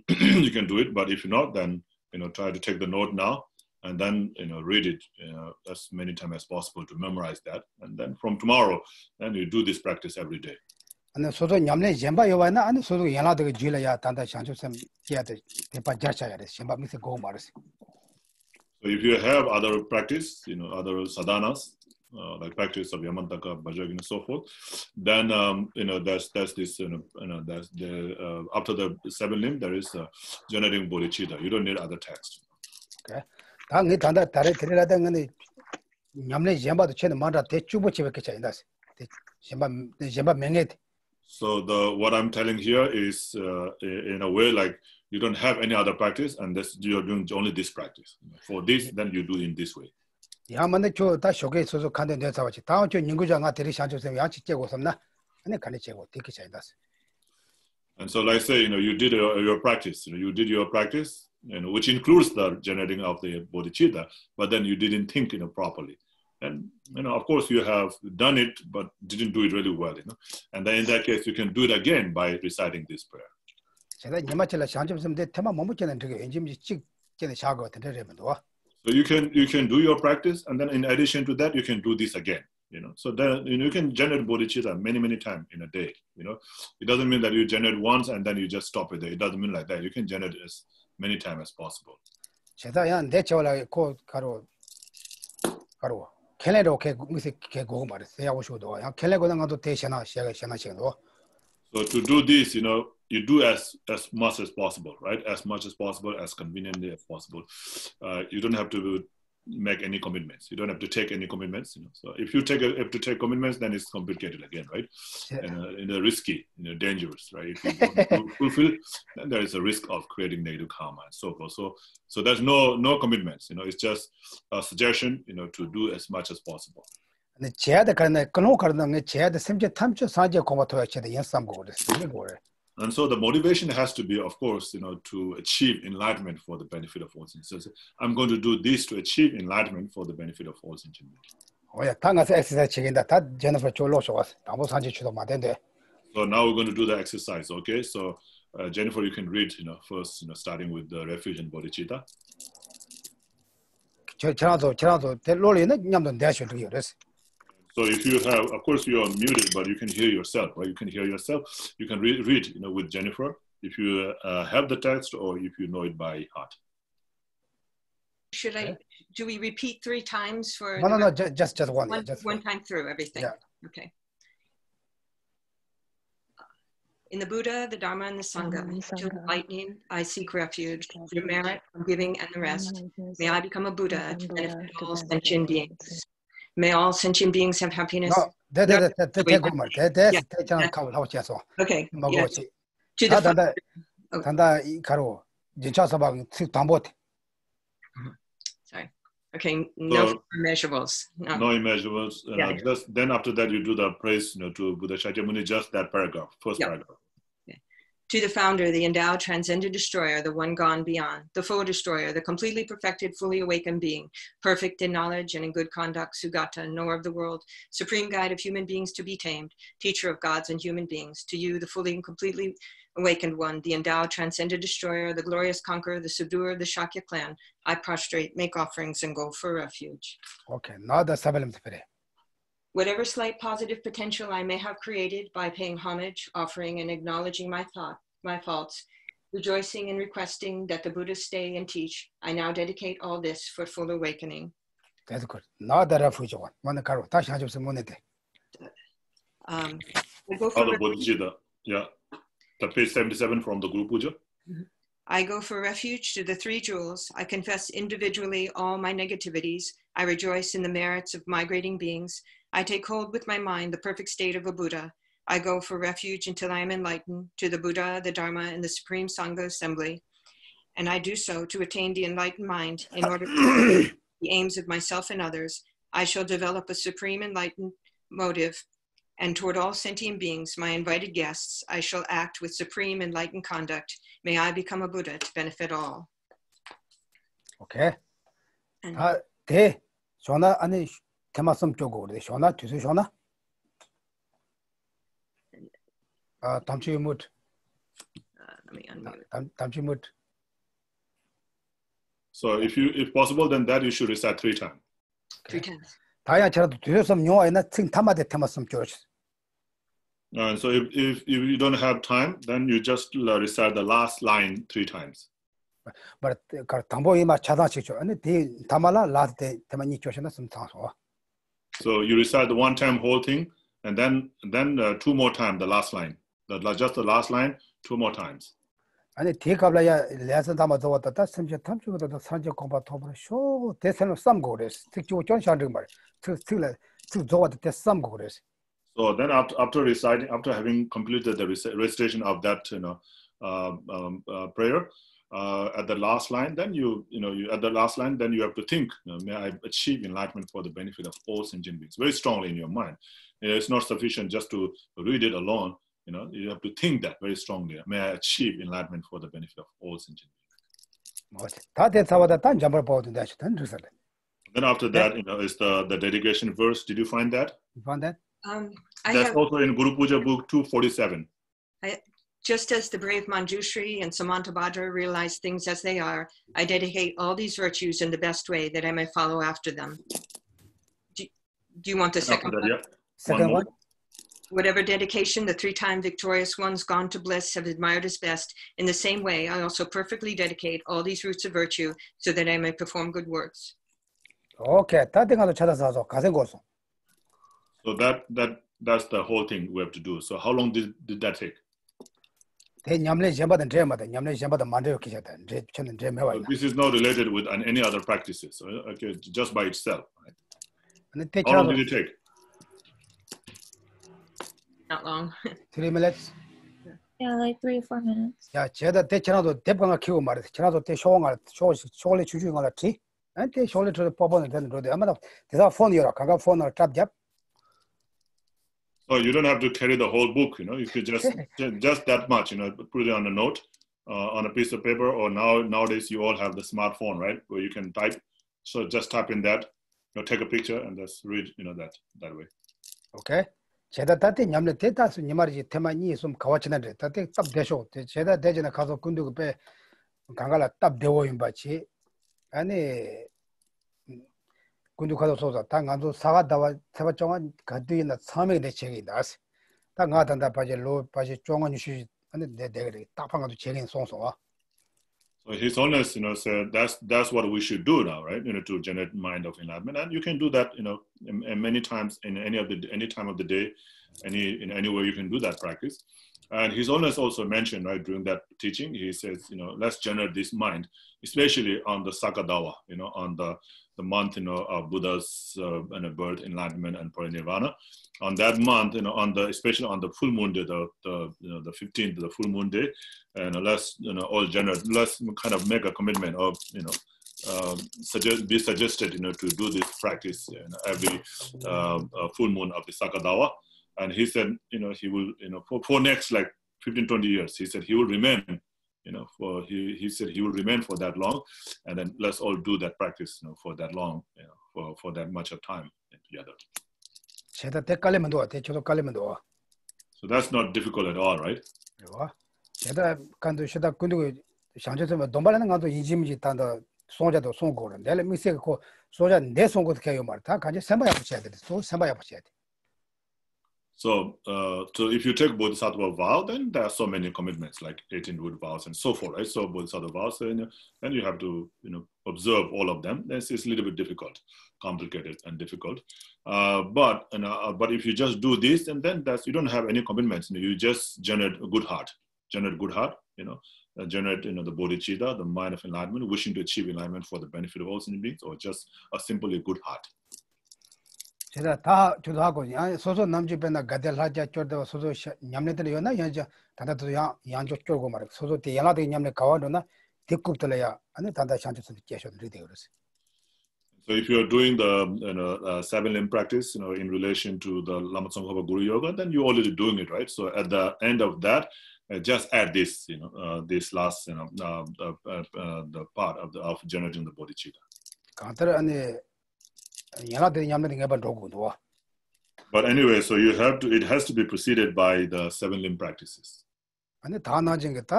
You can do it, but if not, then, you know, try to take the note now and then, you know, read it, you know, as many times as possible to memorize that, and then from tomorrow, then you do this practice every day. And so the Yamne Jemba Yovana and so Yana de Gilaya Tanda Shansum Theatre, the Pajacha, Shemba Miss Gomars. So if you have other practice, you know, other sadhanas, like practice of Yamantaka, Vajrayogini, and so forth, then, you know, that's this, you know, that's the, after the seven limb, there is generating bodhicitta. You don't need other text. Okay. So what I'm telling here is, in a way, like you don't have any other practice, and this, you're doing only this practice. For this, then you do in this way. And so, like I say, you know, you did your practice. You know, you did your practice, you know, which includes the generating of the bodhicitta, but then you didn't think, you know, properly. And, you know, of course, you have done it, but didn't do it really well, you know. And then in that case, you can do it again by reciting this prayer. So you can do your practice, and then in addition to that, you can do this again. You know, so then you can generate bodhicitta many times in a day. You know, it doesn't mean that you generate once and then you just stop it there. It doesn't mean like that. You can generate as many times as possible. So to do this, you know, you do as much as possible, right? As much as possible, as conveniently as possible. You don't have to make any commitments. You don't have to take any commitments. You know? So if you have to take commitments, then it's complicated again, right? And risky, you know, dangerous, right? If you don't fulfill, then there is a risk of creating negative karma and so forth. So there's no commitments. You know, it's just a suggestion. You know, to do as much as possible. And so the motivation has to be, of course, you know, to achieve enlightenment for the benefit of all sentient. So I'm going to do this to achieve enlightenment for the benefit of all sentient. So now we're going to do the exercise, okay? So Jennifer, you can read, you know, first, you know, starting with the refuge and bodhicitta. So if you have, of course, you are muted, but you can hear yourself, right? You can hear yourself. You can read, you know, with Jennifer, if you have the text or if you know it by heart. Should I? Do we repeat 3 times for? No, just one. One time through everything. Yeah. Okay. In the Buddha, the Dharma, and the Sangha, to enlightening, I seek refuge. Through merit, from giving, and the rest, may I become a Buddha to benefit all sentient beings. May all sentient beings have happiness. No, okay. Yes. To the Sorry. Okay. No immeasurables. No immeasurables. Yeah. Then after that, you do the praise, you know, to Buddha Shakyamuni. Just that paragraph, first paragraph. To the founder, the endowed transcendent destroyer, the one gone beyond, the full destroyer, the completely perfected, fully awakened being, perfect in knowledge and in good conduct, Sugata, knower of the world, supreme guide of human beings to be tamed, teacher of gods and human beings, to you, the fully and completely awakened one, the endowed transcendent destroyer, the glorious conqueror, the subduer of the Shakya clan, I prostrate, make offerings, and go for refuge. Okay, now the Sabalam Tepere. Whatever slight positive potential I may have created by paying homage, offering, and acknowledging my faults, rejoicing and requesting that the Buddha stay and teach, I now dedicate all this for full awakening. That's good. Now the refuge one. Page 77 from the Guru Puja. I go for refuge to the 3 jewels. I confess individually all my negativities. I rejoice in the merits of migrating beings. I take hold with my mind the perfect state of a Buddha. I go for refuge until I am enlightened to the Buddha, the Dharma, and the Supreme Sangha Assembly. And I do so to attain the enlightened mind in order to the aims of myself and others. I shall develop a supreme enlightened motive. And toward all sentient beings, my invited guests, I shall act with supreme enlightened conduct. May I become a Buddha to benefit all. Okay. And so if possible, then that you should recite 3 times. Okay. 3 times. And so if you don't have time, then you just recite the last line 3 times. But so you recite the 1 time whole thing, and then 2 more times the last line. Just the last line 2 more times. So then after reciting, after having completed the recitation of that, you know, prayer, at the last line, then you have to think, you know, may I achieve enlightenment for the benefit of all sentient beings, very strongly in your mind. You know, it's not sufficient just to read it alone. You know, you have to think that very strongly. May I achieve enlightenment for the benefit of all sentient beings. Then after that, you know, is the dedication verse. Did you find that? You found that? That's also in Guru Puja book 247. Just as the brave Manjushri and Samantabhadra realize things as they are, I dedicate all these virtues in the best way that I may follow after them. Do you want the second one? Yeah. Second one? Whatever dedication the three-time victorious ones gone to bliss have admired as best, in the same way I also perfectly dedicate all these roots of virtue so that I may perform good works. Okay. So that's the whole thing we have to do. So how long did that take? So this is not related with any other practices, okay, just by itself. Right? How long did it take? Not long. 3 minutes? Yeah, like 3 or 4 minutes. So you don't have to carry the whole book, you know, you could just that much, you know, put it on a note, on a piece of paper, or nowadays you all have the smartphone, right, where you can type. So just type in that, you know, take a picture and just read, you know, that way. Okay. So His Holiness, you know, said that's what we should do now, right? You know, to generate mind of enlightenment, and you can do that, you know, many times in any time of the day, in any way you can do that practice. And His Holiness also mentioned, right, during that teaching, he says, you know, let's generate this mind, especially on the Saka Dawa, you know, on the month, you know, of Buddha's birth, enlightenment, and parinirvana. On that month, you know, especially on the full moon day, the 15th, the full moon day, and let's, you know, all generate, let's kind of make a commitment of, you know, be suggested, you know, to do this practice, you know, every full moon of the Saka Dawa. And he said, you know, he will, you know, for next like 15, 20 years, he said he will remain, you know, he said he will remain for that long. And then let's all do that practice, you know, for that long, you know, for that much of time together. So that's not difficult at all, right? So if you take bodhisattva vow, then there are so many commitments, like 18 root vows and so forth, right? So bodhisattva vows, then you have to, you know, observe all of them. It's a little bit difficult, complicated and difficult. But if you just do this, and then you don't have any commitments. You just generate a good heart, you know, generate, you know, the bodhicitta, the mind of enlightenment, wishing to achieve enlightenment for the benefit of all sentient beings, or just simply a good heart. So if you're doing the, you know, seven limb practice, you know, in relation to the Lama Tsongkhapa Guru Yoga, then you're already doing it, right? So at the end of that, just add this, you know, this last, you know, the part of generating the bodhicitta. But anyway, so you have to, it has to be preceded by the seven limb practices. And so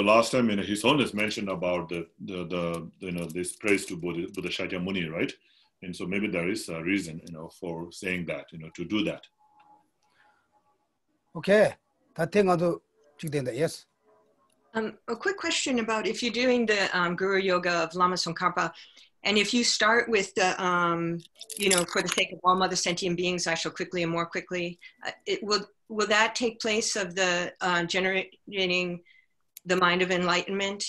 last time, you know, His Holiness mentioned about the you know, this praise to Buddha Shakyamuni, right? And so maybe there is a reason, you know, for saying that, you know, to do that. Okay, that thing I do, yes. A quick question about if you're doing the Guru Yoga of Lama Tsongkhapa, and if you start with the, you know, for the sake of all mother sentient beings, I shall quickly and more quickly, will that take place of the generating the mind of enlightenment?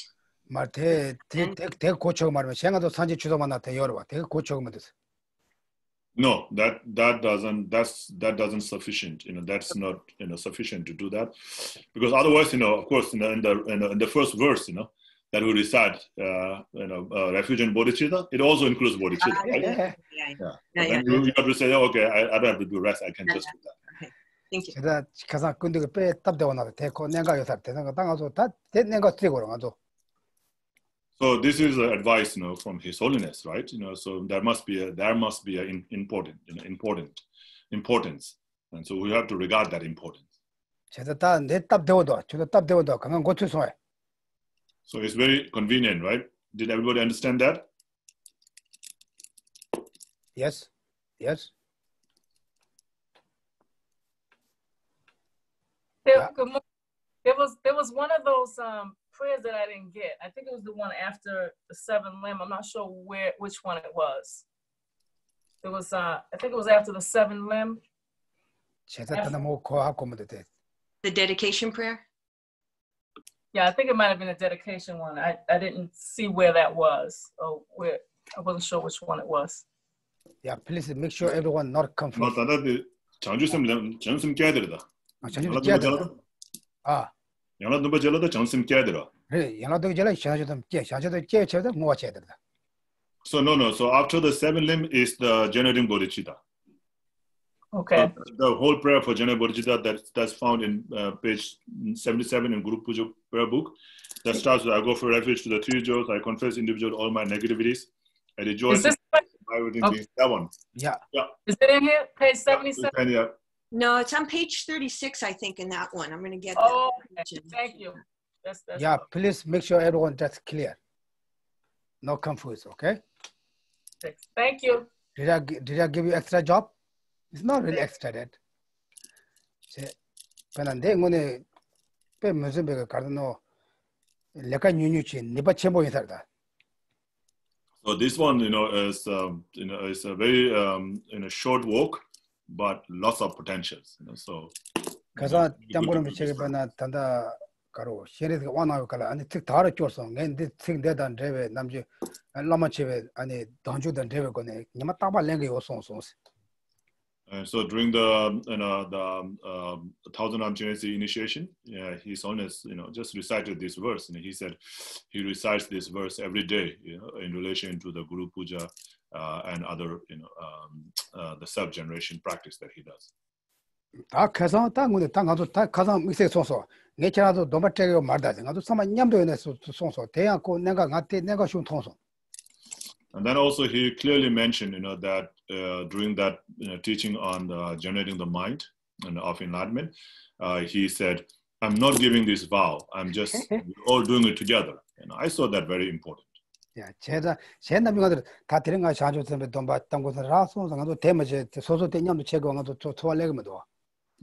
No, that doesn't sufficient, you know, that's not, you know, sufficient to do that, because otherwise, you know, of course, you know, in the first verse, you know, that we recite, you know, refuge and bodhicitta, it also includes bodhicitta, right? Yeah. You have to say, oh, okay, I don't have to do rest, I can just do that. Okay. Thank you. So this is advice, you know, from His Holiness, right? You know, so there must be an importance, and so we have to regard that importance. So it's very convenient, right? Did everybody understand that? Yes. Yes. There was one of those prayers that I didn't get. I think it was the one after the seven lamb. I'm not sure which one it was. It was I think it was after the seven lamb. The dedication prayer? Yeah, I think it might have been a dedication one. I didn't see where that was, or where I wasn't sure which one it was. Yeah, please make sure everyone not confused. So so after the seven limb is the generating bodhicitta. Okay. The whole prayer for generating bodhicitta that's found in page 77 in Guru Puja prayer book. That starts with, I go for refuge to the three jewels, I confess individually all my negativities, I rejoice. Okay. That one. Yeah. Yeah. Is it in here? Page 77? Yeah. No, it's on page 36, I think, in that one. I'm going to get that. Oh, okay. Thank you. That's yeah, okay. Please make sure everyone that's clear. No confused, okay? Thank you. Did I give you extra job? It's not really extra, that. So this one, is a very short walk, but lots of potentials. So. So during the Thousand Arm Genesee initiation, His Holiness, just recited this verse, and he said he recites this verse every day, in relation to the Guru Puja and other, the sub generation practice that he does. And then also he clearly mentioned, that during that teaching on generating the mind and of enlightenment, he said, "I'm not giving this vow. I'm just all doing it together." And I saw that very important. Yeah,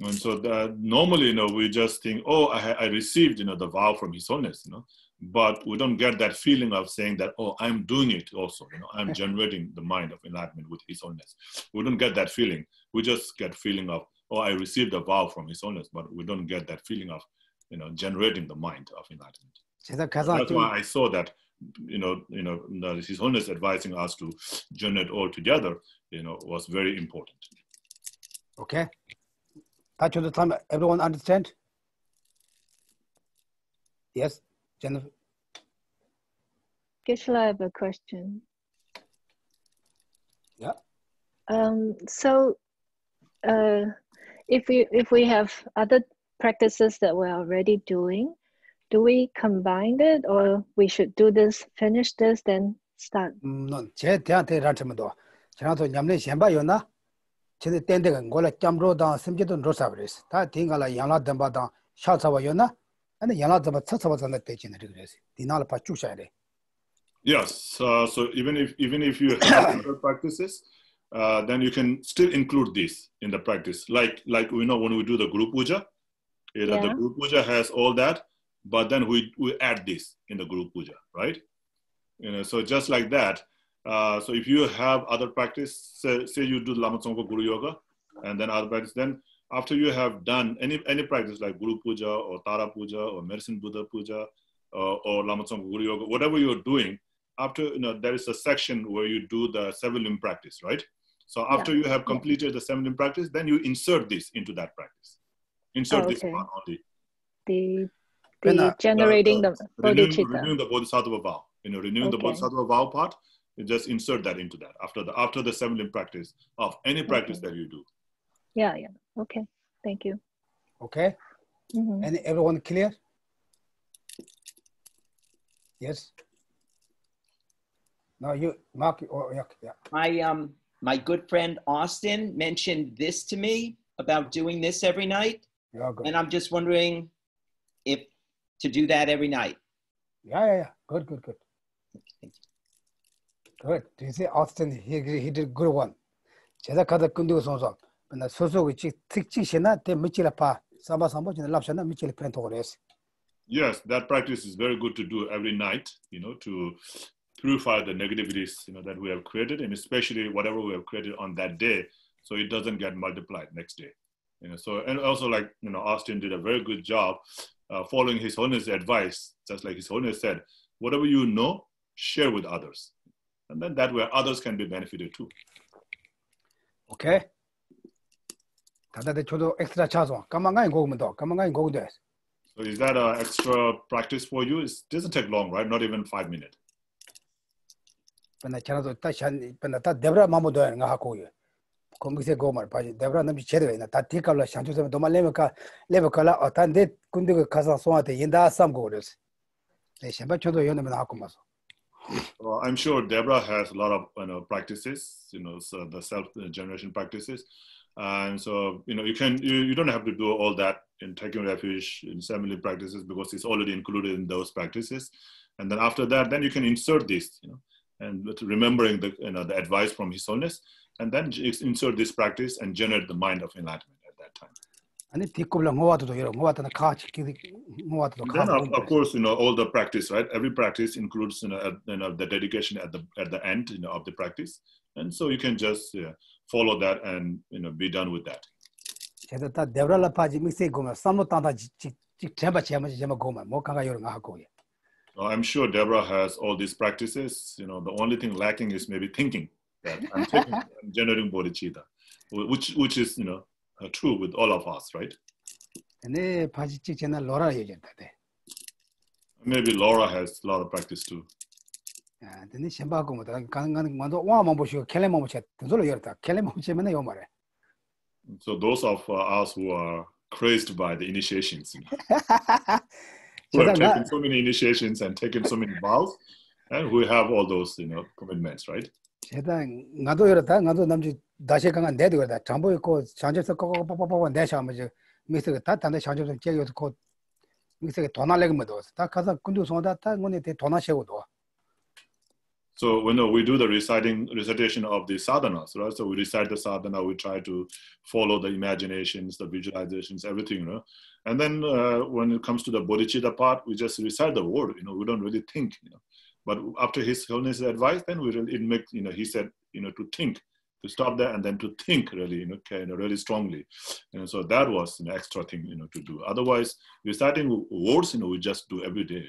and so that normally, we just think, "Oh, I received, the vow from His Holiness," But we don't get that feeling of saying that, "Oh, I'm doing it also, I'm generating the mind of enlightenment with His Holiness." We don't get that feeling. We just get feeling of, "Oh, I received a vow from His Holiness," but we don't get that feeling of, generating the mind of enlightenment. That's why I saw that, His Holiness advising us to generate all together, was very important. Okay. Touch on the time, everyone understand? Yes. Jennifer? Geshe-la, I have a question. Yeah. If we have other practices that we're already doing, do we combine it, or we should do this, finish this, then start? No, yes, so even if you have other practices, then you can still include this in the practice. Like when we do the Guru Puja, the Guru Puja has all that, but then we add this in the Guru Puja, right? So just like that. So if you have other practice, say you do Lama Tsongkhapa Guru Yoga, and then other practice, then after you have done any practice like Guru Puja or Tara Puja or Medicine Buddha Puja or Lama Tsongkhapa Guru Yoga, whatever you're doing, after there is a section where you do the seven limb practice, right? So after you have completed the seven limb practice, then you insert this into that practice. This one only. Renewing the bodhisattva vow. Renewing the bodhisattva vow part, you just insert that into that after the seven limb practice of any practice that you do. Yeah, yeah. Okay, thank you. Okay, and everyone clear? Yes. No, you, Mark. Oh, yeah. My good friend Austin mentioned this to me about doing this every night, and I'm just wondering if to do that every night. Yeah. Good. Good. You see, Austin, he did good one. Yes, that practice is very good to do every night, you know, to purify the negativities, you know, that we have created, and especially whatever we have created on that day, so it doesn't get multiplied next day. You know, so, and also, like, you know, Austin did a very good job following His Holiness' advice, just like His Holiness said, whatever you know, share with others. And then that way others can be benefited too. Okay. So is that an extra practice for you? It doesn't take long, right? Not even 5 minutes. I'm sure Deborah has a lot of, you know, practices, you know, so the self-generation practices. And so, you know, you don't have to do all that in taking refuge in similar practices, because it's already included in those practices. And then after that, then you can insert this, you know, and remembering the, you know, the advice from His Holiness, and then insert this practice and generate the mind of enlightenment at that time. And then, of course, you know, all the practice, right? Every practice includes, you know, the dedication at the end, you know, of the practice. And so you can just follow that and, you know, be done with that. I'm sure Deborah has all these practices. You know, the only thing lacking is maybe thinking that I'm generating bodhicitta, which is, you know, true with all of us, right? Maybe Laura has a lot of practice too. So those of us who are crazed by the initiations, you know, who have taken so many initiations and taken so many vows, and we have all those, you know, commitments, right? So when we do the recitation of the sadhanas, right? So we recite the sadhana, we try to follow the imaginations, the visualizations, everything, you know. And then when it comes to the bodhicitta part, we just recite the word, you know, we don't really think, you know. But after His Holiness' advice, then it makes, you know, he said, you know, to think, to stop there, and then to think really, you know, really strongly. And so that was an extra thing, you know, to do. Otherwise, reciting words, you know, we just do every day.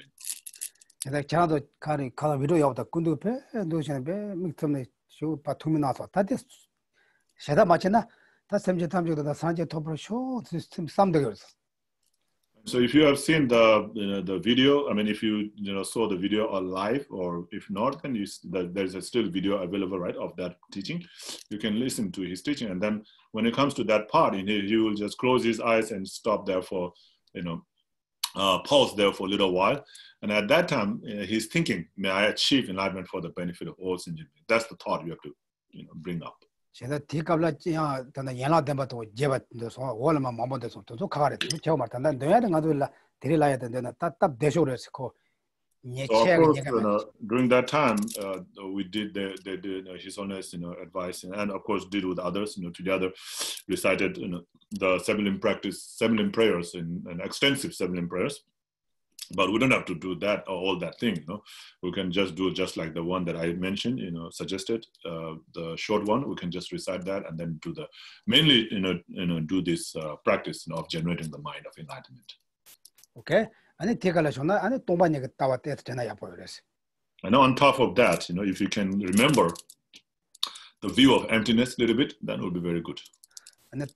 So if you have seen the video, I mean, if you know, saw the video live, or if not, then there's still video available, right, of that teaching. You can listen to his teaching, and then when it comes to that part, he will just close his eyes and stop there for, you know, pause there for a little while, and at that time he's thinking, "May I achieve enlightenment for the benefit of all sentient beings?" That's the thought you have to, you know, bring up. So of course, during that time, we did the His Holiness', you know, advice, and of course did with others, you know, together, recited, you know, the seven prayers, and extensive seven prayers. But we don't have to do that or all that thing, you know. We can just do just like the one that I mentioned, you know, suggested, the short one. We can just recite that and then do the mainly, you know, do this practice, you know, of generating the mind of enlightenment. Okay, and on top of that, you know, if you can remember the view of emptiness a little bit, that would be very good. So if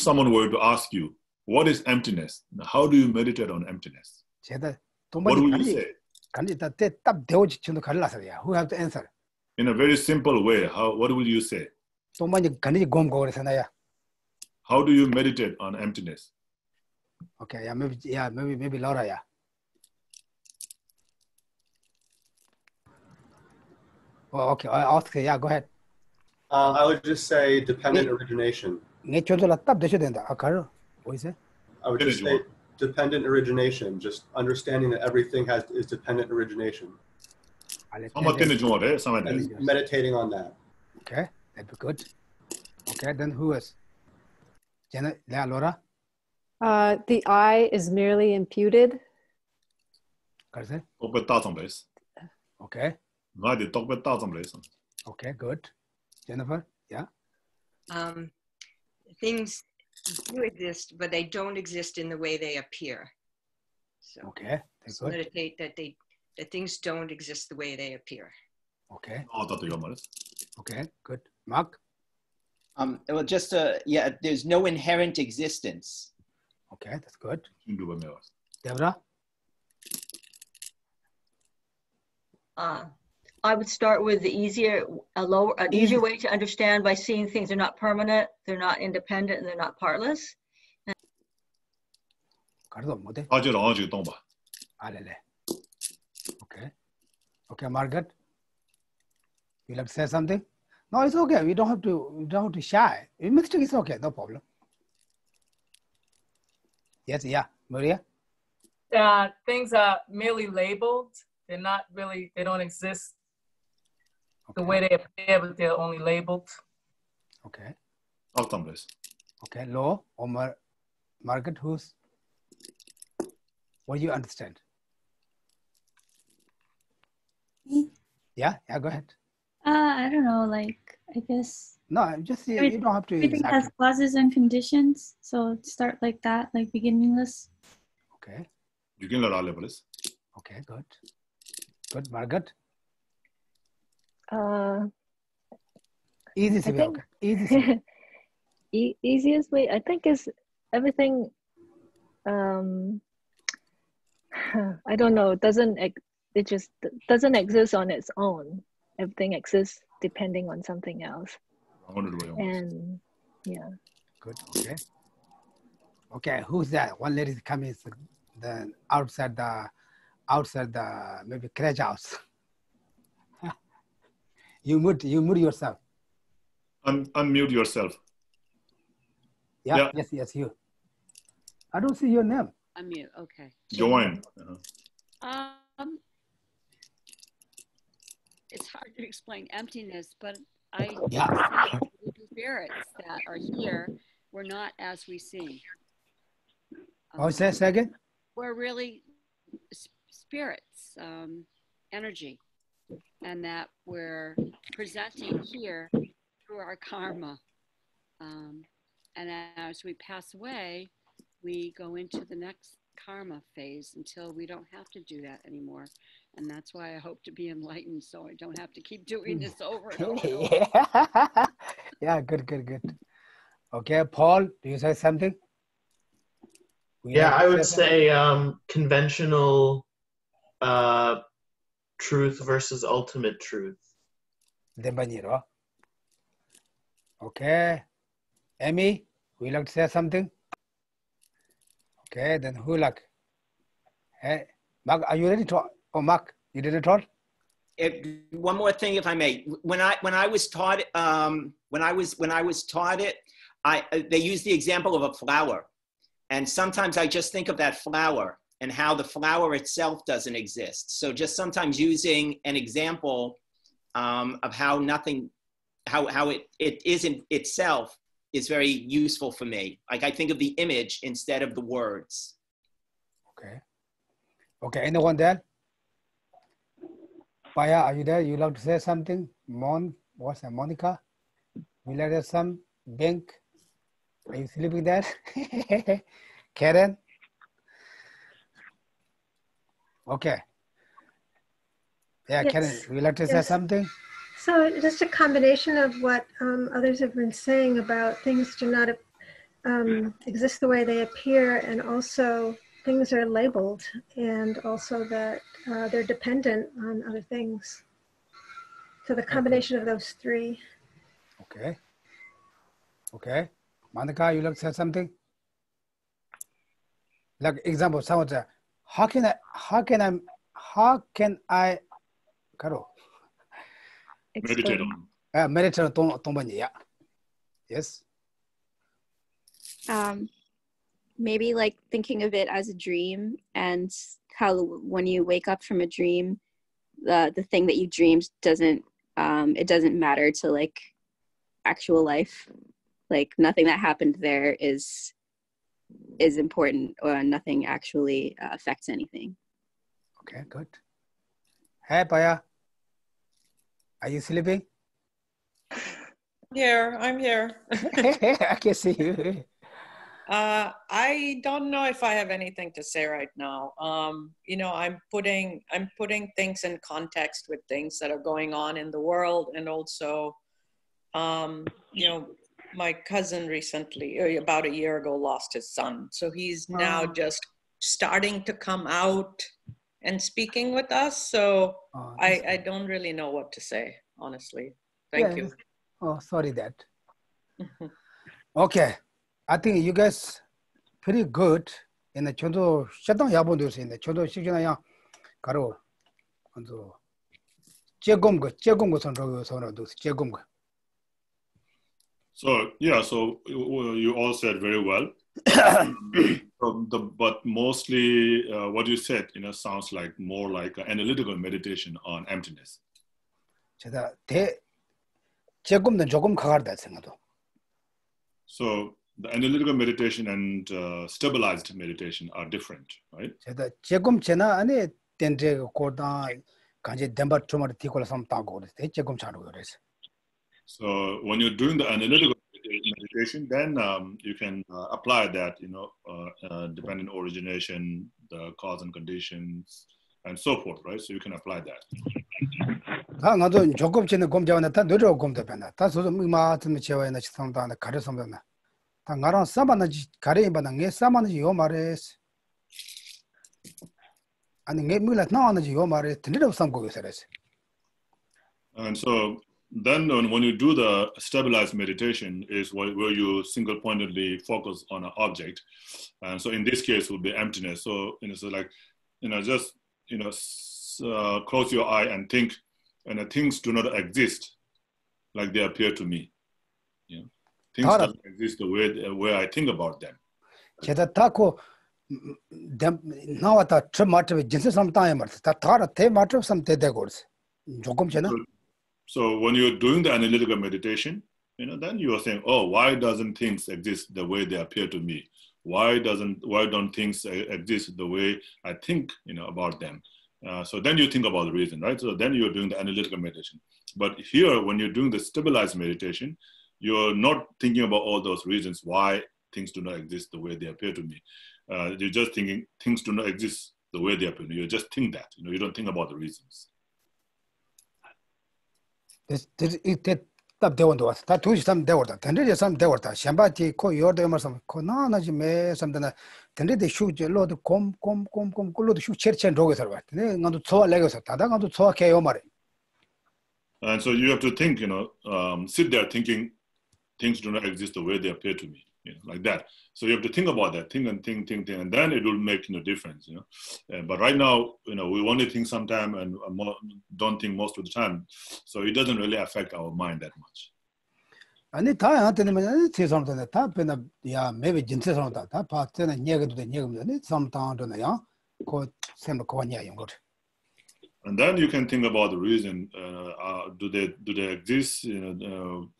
someone were to ask you, what is emptiness? How do you meditate on emptiness? What would you say? Who have the answer? In a very simple way, what would you say? How do you meditate on emptiness? Okay, yeah, maybe Laura, yeah. Oh, okay, Oscar, yeah, go ahead. I would just say dependent origination. I would just say dependent origination, just understanding that everything is dependent origination. And meditating on that. Okay, that'd be good. Okay, then who is? Janet, yeah, Laura? The I is merely imputed. Okay. Okay, good. Jennifer, yeah? Things do exist, but they don't exist in the way they appear. So, okay, that's good. Meditate that things don't exist the way they appear. Okay. Okay, good. Mark? Well, just, yeah, there's no inherent existence. Okay, that's good. Deborah? I would start with the easier, an easier way to understand by seeing things are not permanent, they're not independent, and they're not partless. Okay. Okay, Margaret, you like to say something? No, it's okay. We don't have to. We don't have to shy. If mistake is okay. No problem. Yes, yeah, Maria. Things are merely labeled. They're not really. They don't exist. Okay. The way they appear, but they're only labeled. Okay. Okay, Lo or Margaret, who's? What do you understand? Me. Yeah. Yeah. Go ahead. I don't know, like, I guess... No, I'm just saying, you don't have to... Everything has clauses and conditions, so start like that, like beginningless. Okay. You can learn all levels. Okay, good. Good, Margaret? Easy way, okay. Easy easiest way, I think, is everything... I don't know, it just doesn't exist on its own. Everything exists depending on something else. And yeah. Good. Okay. Okay. Who's that? One lady is coming the outside the maybe crash house. you mute yourself. Unmute yourself. Yeah, yeah. Yes, you. I don't see your name. Unmute, okay. Joanne. It's hard to explain emptiness, but I think the spirits that are here were not as we see. Say that again? We're really spirits, energy, and that we're presenting here through our karma. And as we pass away, we go into the next karma phase until we don't have to do that anymore. And that's why I hope to be enlightened, so I don't have to keep doing this over and over. Yeah. Yeah, good. Okay, Paul, do you say something? I would say conventional truth versus ultimate truth. Okay. Amy, would you like to say something? Okay, then who like? Hey, Mark, are you ready to... Oh, Mark, you did it all? One more thing, if I may. When I was taught it, they used the example of a flower, and sometimes I just think of that flower and how the flower itself doesn't exist. So just sometimes using an example of how nothing, how it isn't itself is very useful for me. Like I think of the image instead of the words. Okay. Okay. Anyone there? Paya, are you there? You love to say something? Monica? You like to some? Bank? Are you sleeping there? Karen? Okay. Yeah, yes. Karen, would you like to say something? So just a combination of what others have been saying about things do not exist the way they appear, and also things are labeled, and also that they're dependent on other things. So the combination of those three. Okay. Okay. Manaka, you like said something? Like example, someone said, how can I meditate on? Meditate on Tombani, yeah. Yes. Maybe like thinking of it as a dream, and how when you wake up from a dream, the thing that you dreamed doesn't it doesn't matter to like actual life. Like nothing that happened there is important, or nothing actually affects anything. Okay, good. Hey, Paya. Are you sleeping? Here, I'm here. I can see you. I don't know if I have anything to say right now. You know, I'm putting things in context with things that are going on in the world, and also, you know, my cousin recently, about a year ago, lost his son. So he's now just starting to come out and speaking with us. So I don't really know what to say, honestly. Thank you. Oh, sorry that. Okay. I think you guys pretty good in the Chondo Shadon Yabundus in the Chondo Shijana Karo. And so Chegungo Sonrogus. So, yeah, so you all said very well. But mostly what you said, you know, sounds like more like an analytical meditation on emptiness. So the analytical meditation and stabilized meditation are different, right? So when you're doing the analytical meditation, then you can apply that, you know, dependent origination, the cause and conditions, and so forth, right? So you can apply that. And so, then when you do the stabilized meditation is where you single-pointedly focus on an object. And so in this case would be emptiness. So, you know, so like, you know, just, you know, close your eye and think, and things do not exist like they appear to me. You know, things don't exist the way I think about them. So when you're doing the analytical meditation, you know, then you are saying, oh, why doesn't things exist the way they appear to me? Why don't things exist the way I think, you know, about them? So then you think about the reason, right? So then you're doing the analytical meditation. But here, when you're doing the stabilized meditation, you're not thinking about all those reasons why things do not exist the way they appear to me. You're just thinking things do not exist the way they appear to me. You just think that, you know, you don't think about the reasons. And so you have to think, you know, sit there thinking things do not exist the way they appear to me, you know, like that. So you have to think about that, think, and then it will make no difference, you know. But right now, you know, we only think sometime and don't think most of the time. So it doesn't really affect our mind that much. And then you can think about the reason. Do they exist? You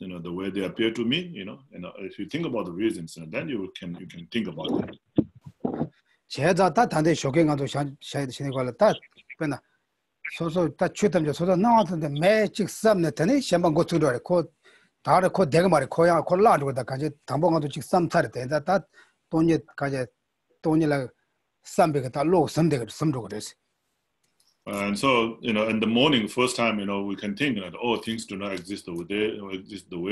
know the way they appear to me. You know if you think about the reasons, and then you can think about it. And so, you know, in the morning, first time, you know, we can think, you know, oh, things do not exist the way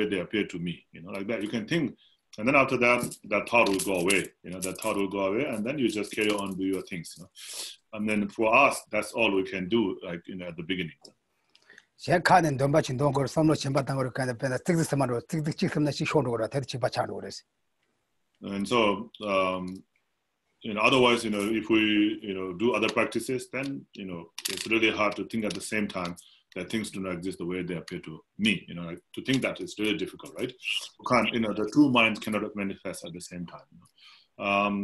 they appear to me, you know, like that. You can think, and then after that, that thought will go away, you know, that thought will go away, and then you just carry on do your things, you know. And then for us, that's all we can do, like, you know, at the beginning. And so, otherwise, if we, do other practices, then, it's really hard to think at the same time that things do not exist the way they appear to me. Like, to think that is really difficult, right? You can't, the two minds cannot manifest at the same time.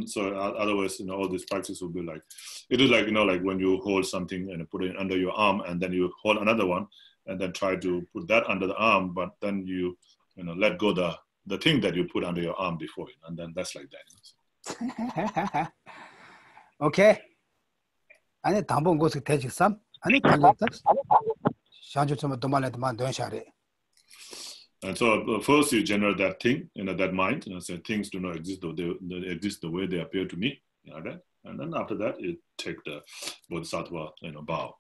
So otherwise, all these practices will be like, it is like, like when you hold something and put it under your arm, and then you hold another one and then try to put that under the arm, but then you, let go the thing that you put under your arm before it. And then that's like that. Okay. And Tambon goes to take some. And so first you generate that thing, that mind, say things do not exist, though they exist the way they appear to me, that. And then after that, you take the bodhisattva, bow.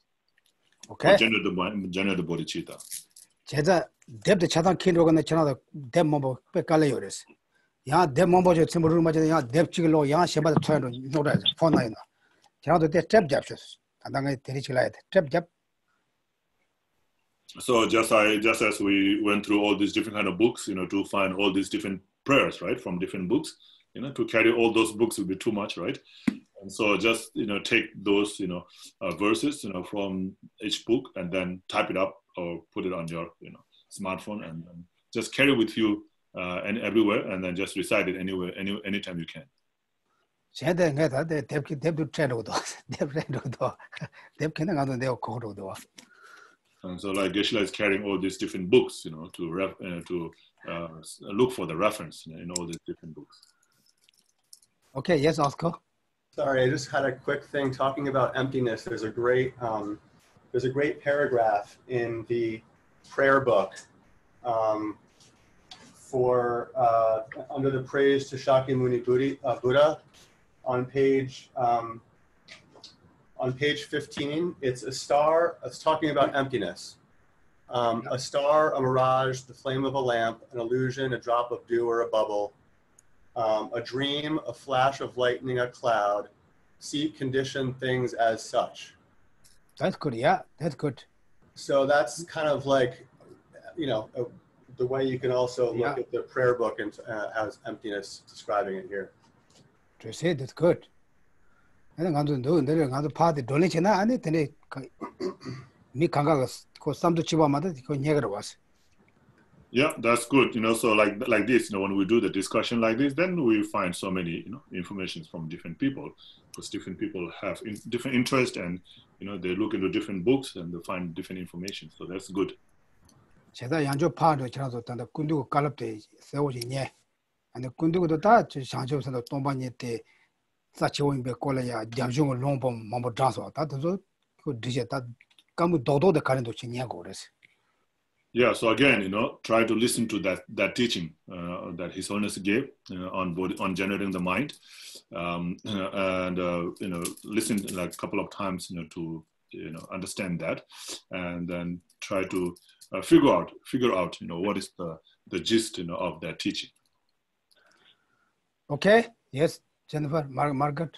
Okay. Generate the bodhicitta. Cheza deb the chatan kinro gane chana deb mambo pe kala yores. Ya deb mambo jo simburu maje ya deb chiglo ya sheba thando noda phone na. Chana do the step japsus. Adanga teri chila step jap. So just as we went through all these different kind of books, to find all these different prayers, right, from different books, to carry all those books would be too much, right? And so just, take those, verses, from each book and then type it up or put it on your, smartphone and just carry with you and everywhere and then just recite it anywhere, anytime you can. And so, like, Geshe-la is carrying all these different books, to look for the reference in all these different books. Okay, yes, Oscar. Sorry, I just had a quick thing talking about emptiness. There's a great, paragraph in the prayer book under the praise to Shakyamuni Buddha on page. On page 15, it's a star, it's talking about emptiness. A star, a mirage, the flame of a lamp, an illusion, a drop of dew or a bubble, a dream, a flash of lightning, a cloud. See conditioned things as such. That's good, yeah, that's good. So that's kind of like, the way you can also look at the prayer book and has emptiness describing it here. To say that's good. Yeah, that's good. So like this, when we do the discussion like this, then we find so many, informations from different people, because different people have different interests and, they look into different books and they find different information. So that's good. Yeah, so again, try to listen to that teaching that His Holiness gave on generating the mind, listen like a couple of times, to understand that, and then try to figure out what is the gist of that teaching. Okay. Yes. Jennifer, Margaret?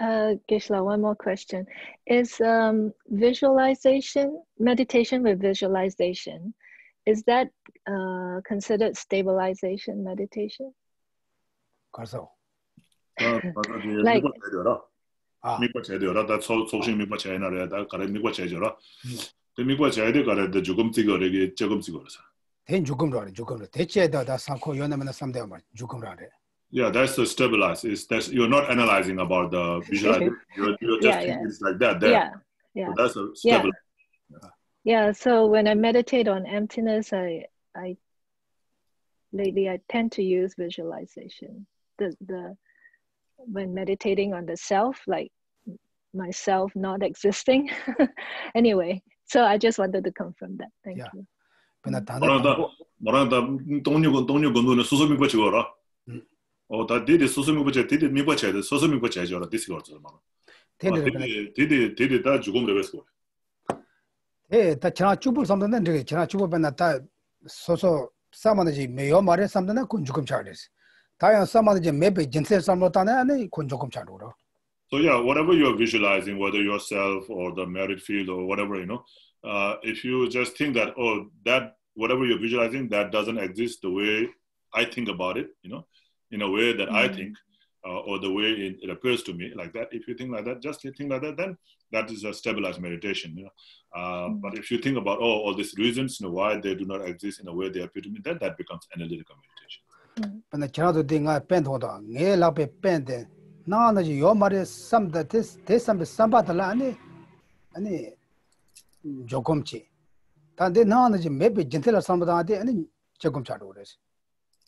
Geshe-la, one more question. Is visualization, meditation with visualization, is that considered stabilization meditation? Like, that's all. Yeah, that's the stabilize. You're not analyzing about the visualization. You're just it's like that. So that's a stabilize. Yeah. So when I meditate on emptiness, I tend to use visualization. When meditating on the self, like myself not existing. Anyway, so I just wanted to confirm that. Thank you. Oh, that did it. Susumu budget did it. Me budget. Susumu budget. Or this got the man. Did it that you go to the school? Eh, the Chanachubu something then did it. Chanachubu Benata Soso Samanaji may or marry something that Kunjukum charges. Tayan Samanaji may be Jensen Samotana and Kunjukum Chaduro. So, yeah, whatever you're visualizing, whether yourself or the merit field or whatever, if you just think that, whatever you're visualizing, that doesn't exist the way I think about it, in a way that I think, or the way it appears to me, like that. If you think like that, just think like that, then that is a stabilized meditation. You know? But if you think about, oh, all these reasons, you know, why they do not exist in a way they appear to me, then that becomes analytical meditation. But the child thing I paint on the paint. Now your mother some that this some but any Jokumchi. Then now maybe gentle some and Jokum chat orders.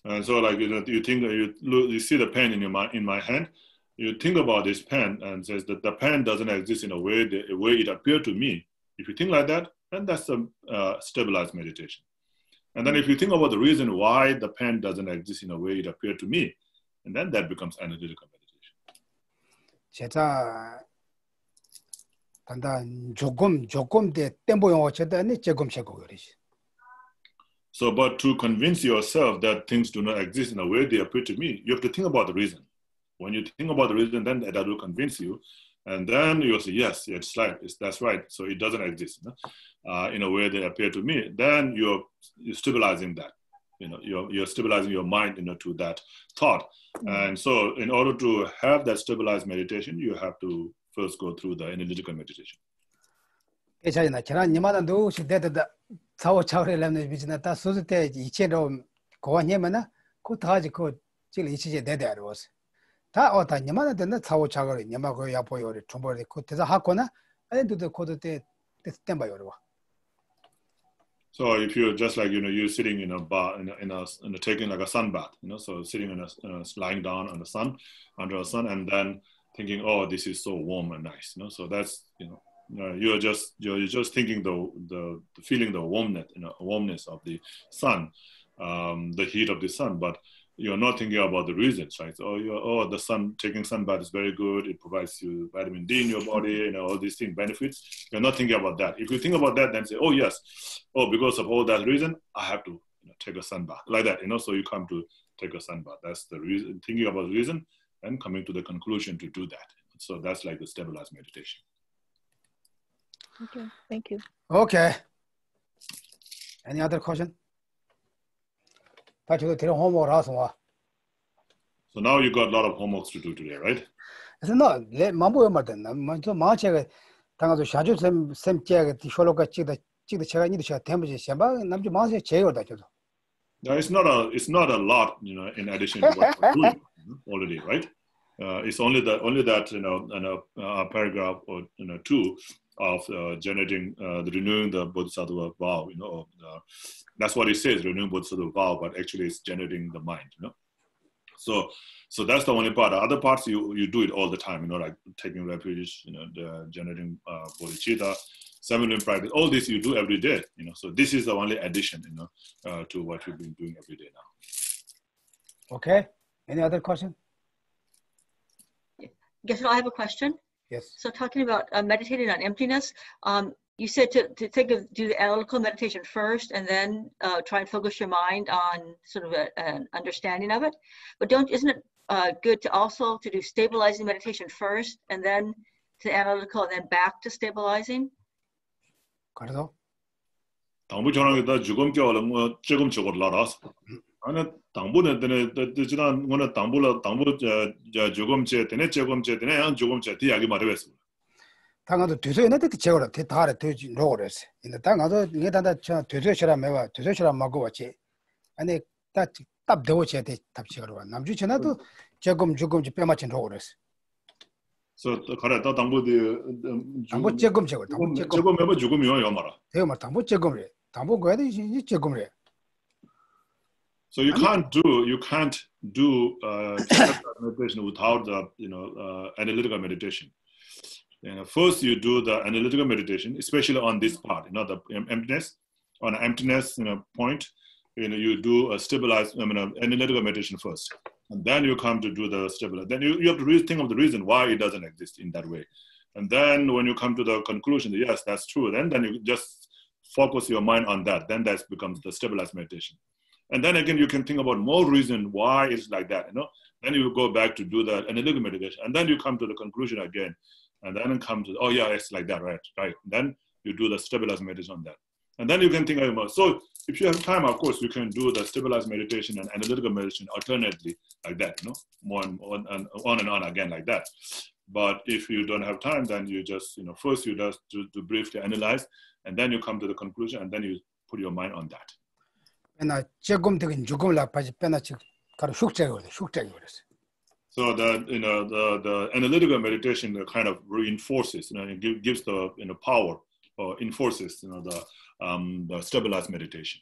And so, like, you know, you think you see the pen in my hand, you think about this pen and says that the pen doesn't exist in a way it appeared to me. If you think like that, then that's a stabilized meditation. And then if you think about the reason why the pen doesn't exist in a way it appeared to me, and then that becomes analytical meditation. So, but to convince yourself that things do not exist in a way they appear to me, you have to think about the reason. When you think about the reason, then that will convince you. And then you'll say, yes, it's right. That's right. So it doesn't exist, no? In a way they appear to me. Then you're stabilizing that. You know, you're stabilizing your mind, you know, to that thought. And so in order to have that stabilized meditation, you have to first go through the analytical meditation. So if you're just like, you know, you're sitting in a bar, in a taking like a sunbath, you know, so sitting in a lying down on the sun, under the sun, and then thinking, oh, this is so warm and nice, you know, so that's, you know, you're just thinking the feeling the warmness, you know, warmness of the sun, the heat of the sun, but you're not thinking about the reasons, right? So, the sun, taking sunbath is very good. It provides you vitamin D in your body, you know, all these things, benefits. You're not thinking about that. If you think about that, then say, oh, yes. Oh, because of all that reason, I have to, you know, take a sunbath. Like that, you know, so you come to take a sunbath. That's the reason, thinking about the reason and coming to the conclusion to do that. So that's like the stabilized meditation. Okay, thank you. Okay. Any other question? So now you got a lot of homeworks to do today, right? No, it's not a lot, you know, in addition to what we're doing already, right? It's only that, you know, paragraph or, you know, two of generating, renewing the bodhisattva vow, you know, that's what it says, renewing bodhisattva vow, but actually it's generating the mind, you know. So that's the only part. The other parts, you do it all the time, you know, like taking refuge, you know, the generating bodhicitta, seminar practice, all this you do every day, you know. So this is the only addition, you know, to what you've been doing every day now. Okay. Any other question? Yes, I have a question. Yes. So talking about meditating on emptiness, you said to think of, do the analytical meditation first and then try and focus your mind on sort of an understanding of it. But isn't it good to also to do stabilizing meditation first and then to analytical and then back to stabilizing? So you can't do meditation without the, you know, analytical meditation. You know, first you do the analytical meditation, especially on this part, you know, the emptiness, on emptiness, you know, point, you know, you do a stabilized, I mean, analytical meditation first, and then you come to do the stabilized. Then you have to think of the reason why it doesn't exist in that way, and then when you come to the conclusion, yes, that's true. Then you just focus your mind on that. Then that becomes the stabilized meditation. And then again, you can think about more reason why it's like that, you know. Then you go back to do that analytical meditation. And then you come to the conclusion again. And then come to, oh yeah, it's like that, right? Then you do the stabilized meditation on that. And then you can think about, so If you have time, of course, you can do the stabilized meditation and analytical meditation alternately, like that, you know, on and on again, like that. But if you don't have time, then you just, you know, first you just to briefly analyze, and then you come to the conclusion, and then you put your mind on that. So the analytical meditation kind of reinforces, you know, it gives the, you know, power or enforces, you know, the stabilized meditation.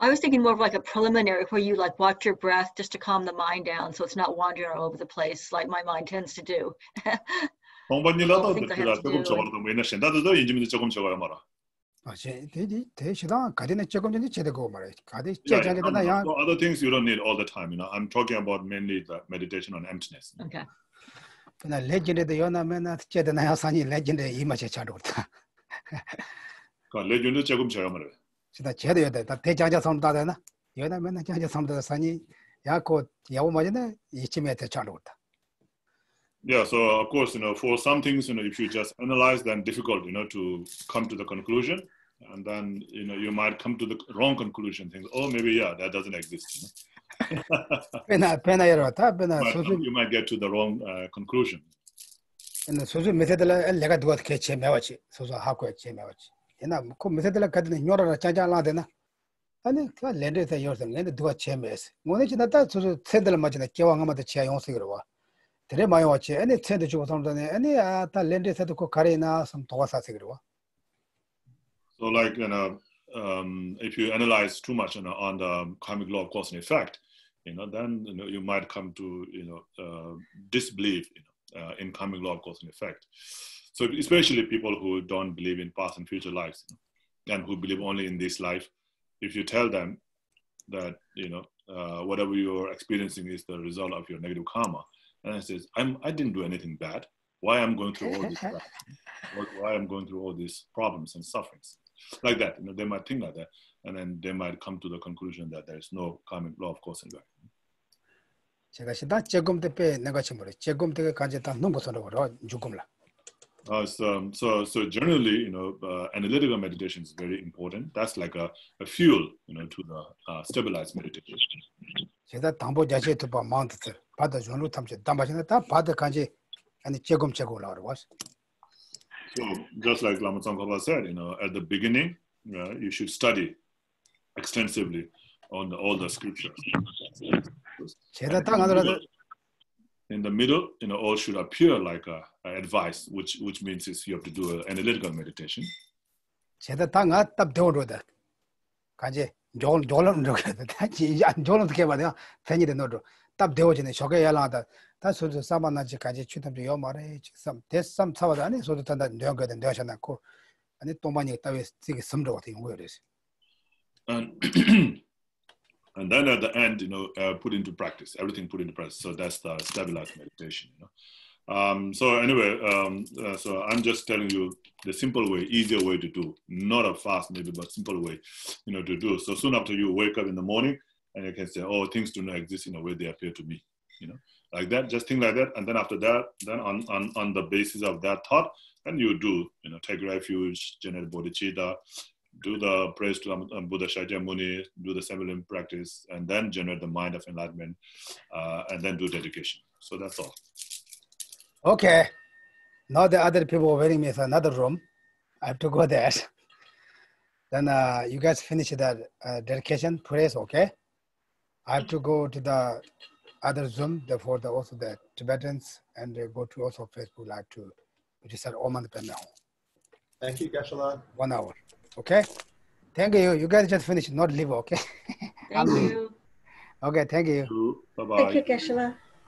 I was thinking more of like a preliminary where you like watch your breath just to calm the mind down, so it's not wandering all over the place like my mind tends to do. Other things you don't need all the time, you know. I'm talking about mainly the meditation on emptiness. Okay. Yeah, so of course, you know, for some things, you know, if you just analyze, then difficult, you know, to come to the conclusion. And then, you know, you might come to the wrong conclusion. Think, oh, maybe, yeah, that doesn't exist. You know? But you might get to the wrong conclusion. So like, you know, if you analyze too much, you know, on the karmic law of cause and effect, you know, then, you know, you might come to, you know, disbelief, you know, in karmic law of cause and effect. So especially people who don't believe in past and future lives, you know, and who believe only in this life, if you tell them that, you know, whatever you're experiencing is the result of your negative karma, and it says, I didn't do anything bad. Why I'm going through all this? Why I'm going through all these problems and sufferings? Like that, you know, they might think like that, and then they might come to the conclusion that there is no karmic law of cause and effect. So generally, you know, analytical meditation is very important. That's like a fuel, you know, to the stabilized meditation. So just like Lama Tsongkhapa said, you know, at the beginning, you should study extensively on all the scriptures. In the middle, you know, all should appear like a advice, which means is you have to do an analytical meditation. And then at the end, you know, put into practice, everything put into practice. So that's the stabilized meditation, you know. So I'm just telling you the simple way, easier way to do, not a fast maybe, but simple way, you know, to do. So soon after you wake up in the morning, and you can say, oh, things do not exist in a way they appear to me, you know, like that, just think like that. And then after that, then on the basis of that thought, then you do, you know, take refuge, generate bodhicitta, do the praise to Buddha Shakyamuni, do the semiline practice, and then generate the mind of enlightenment, and then do dedication. So that's all. Okay. Now the other people are waiting me in another room. I have to go there. Then you guys finish the dedication, praise, okay? I have to go to the other Zoom, therefore also the Tibetans, and go to also Facebook Live too, which is at Oman Penal. Thank you, Geshe-la. 1 hour. Okay? Thank you. You guys just finish, not leave, okay? Thank you. Okay, thank you. Bye-bye. Thank you, Geshe-la.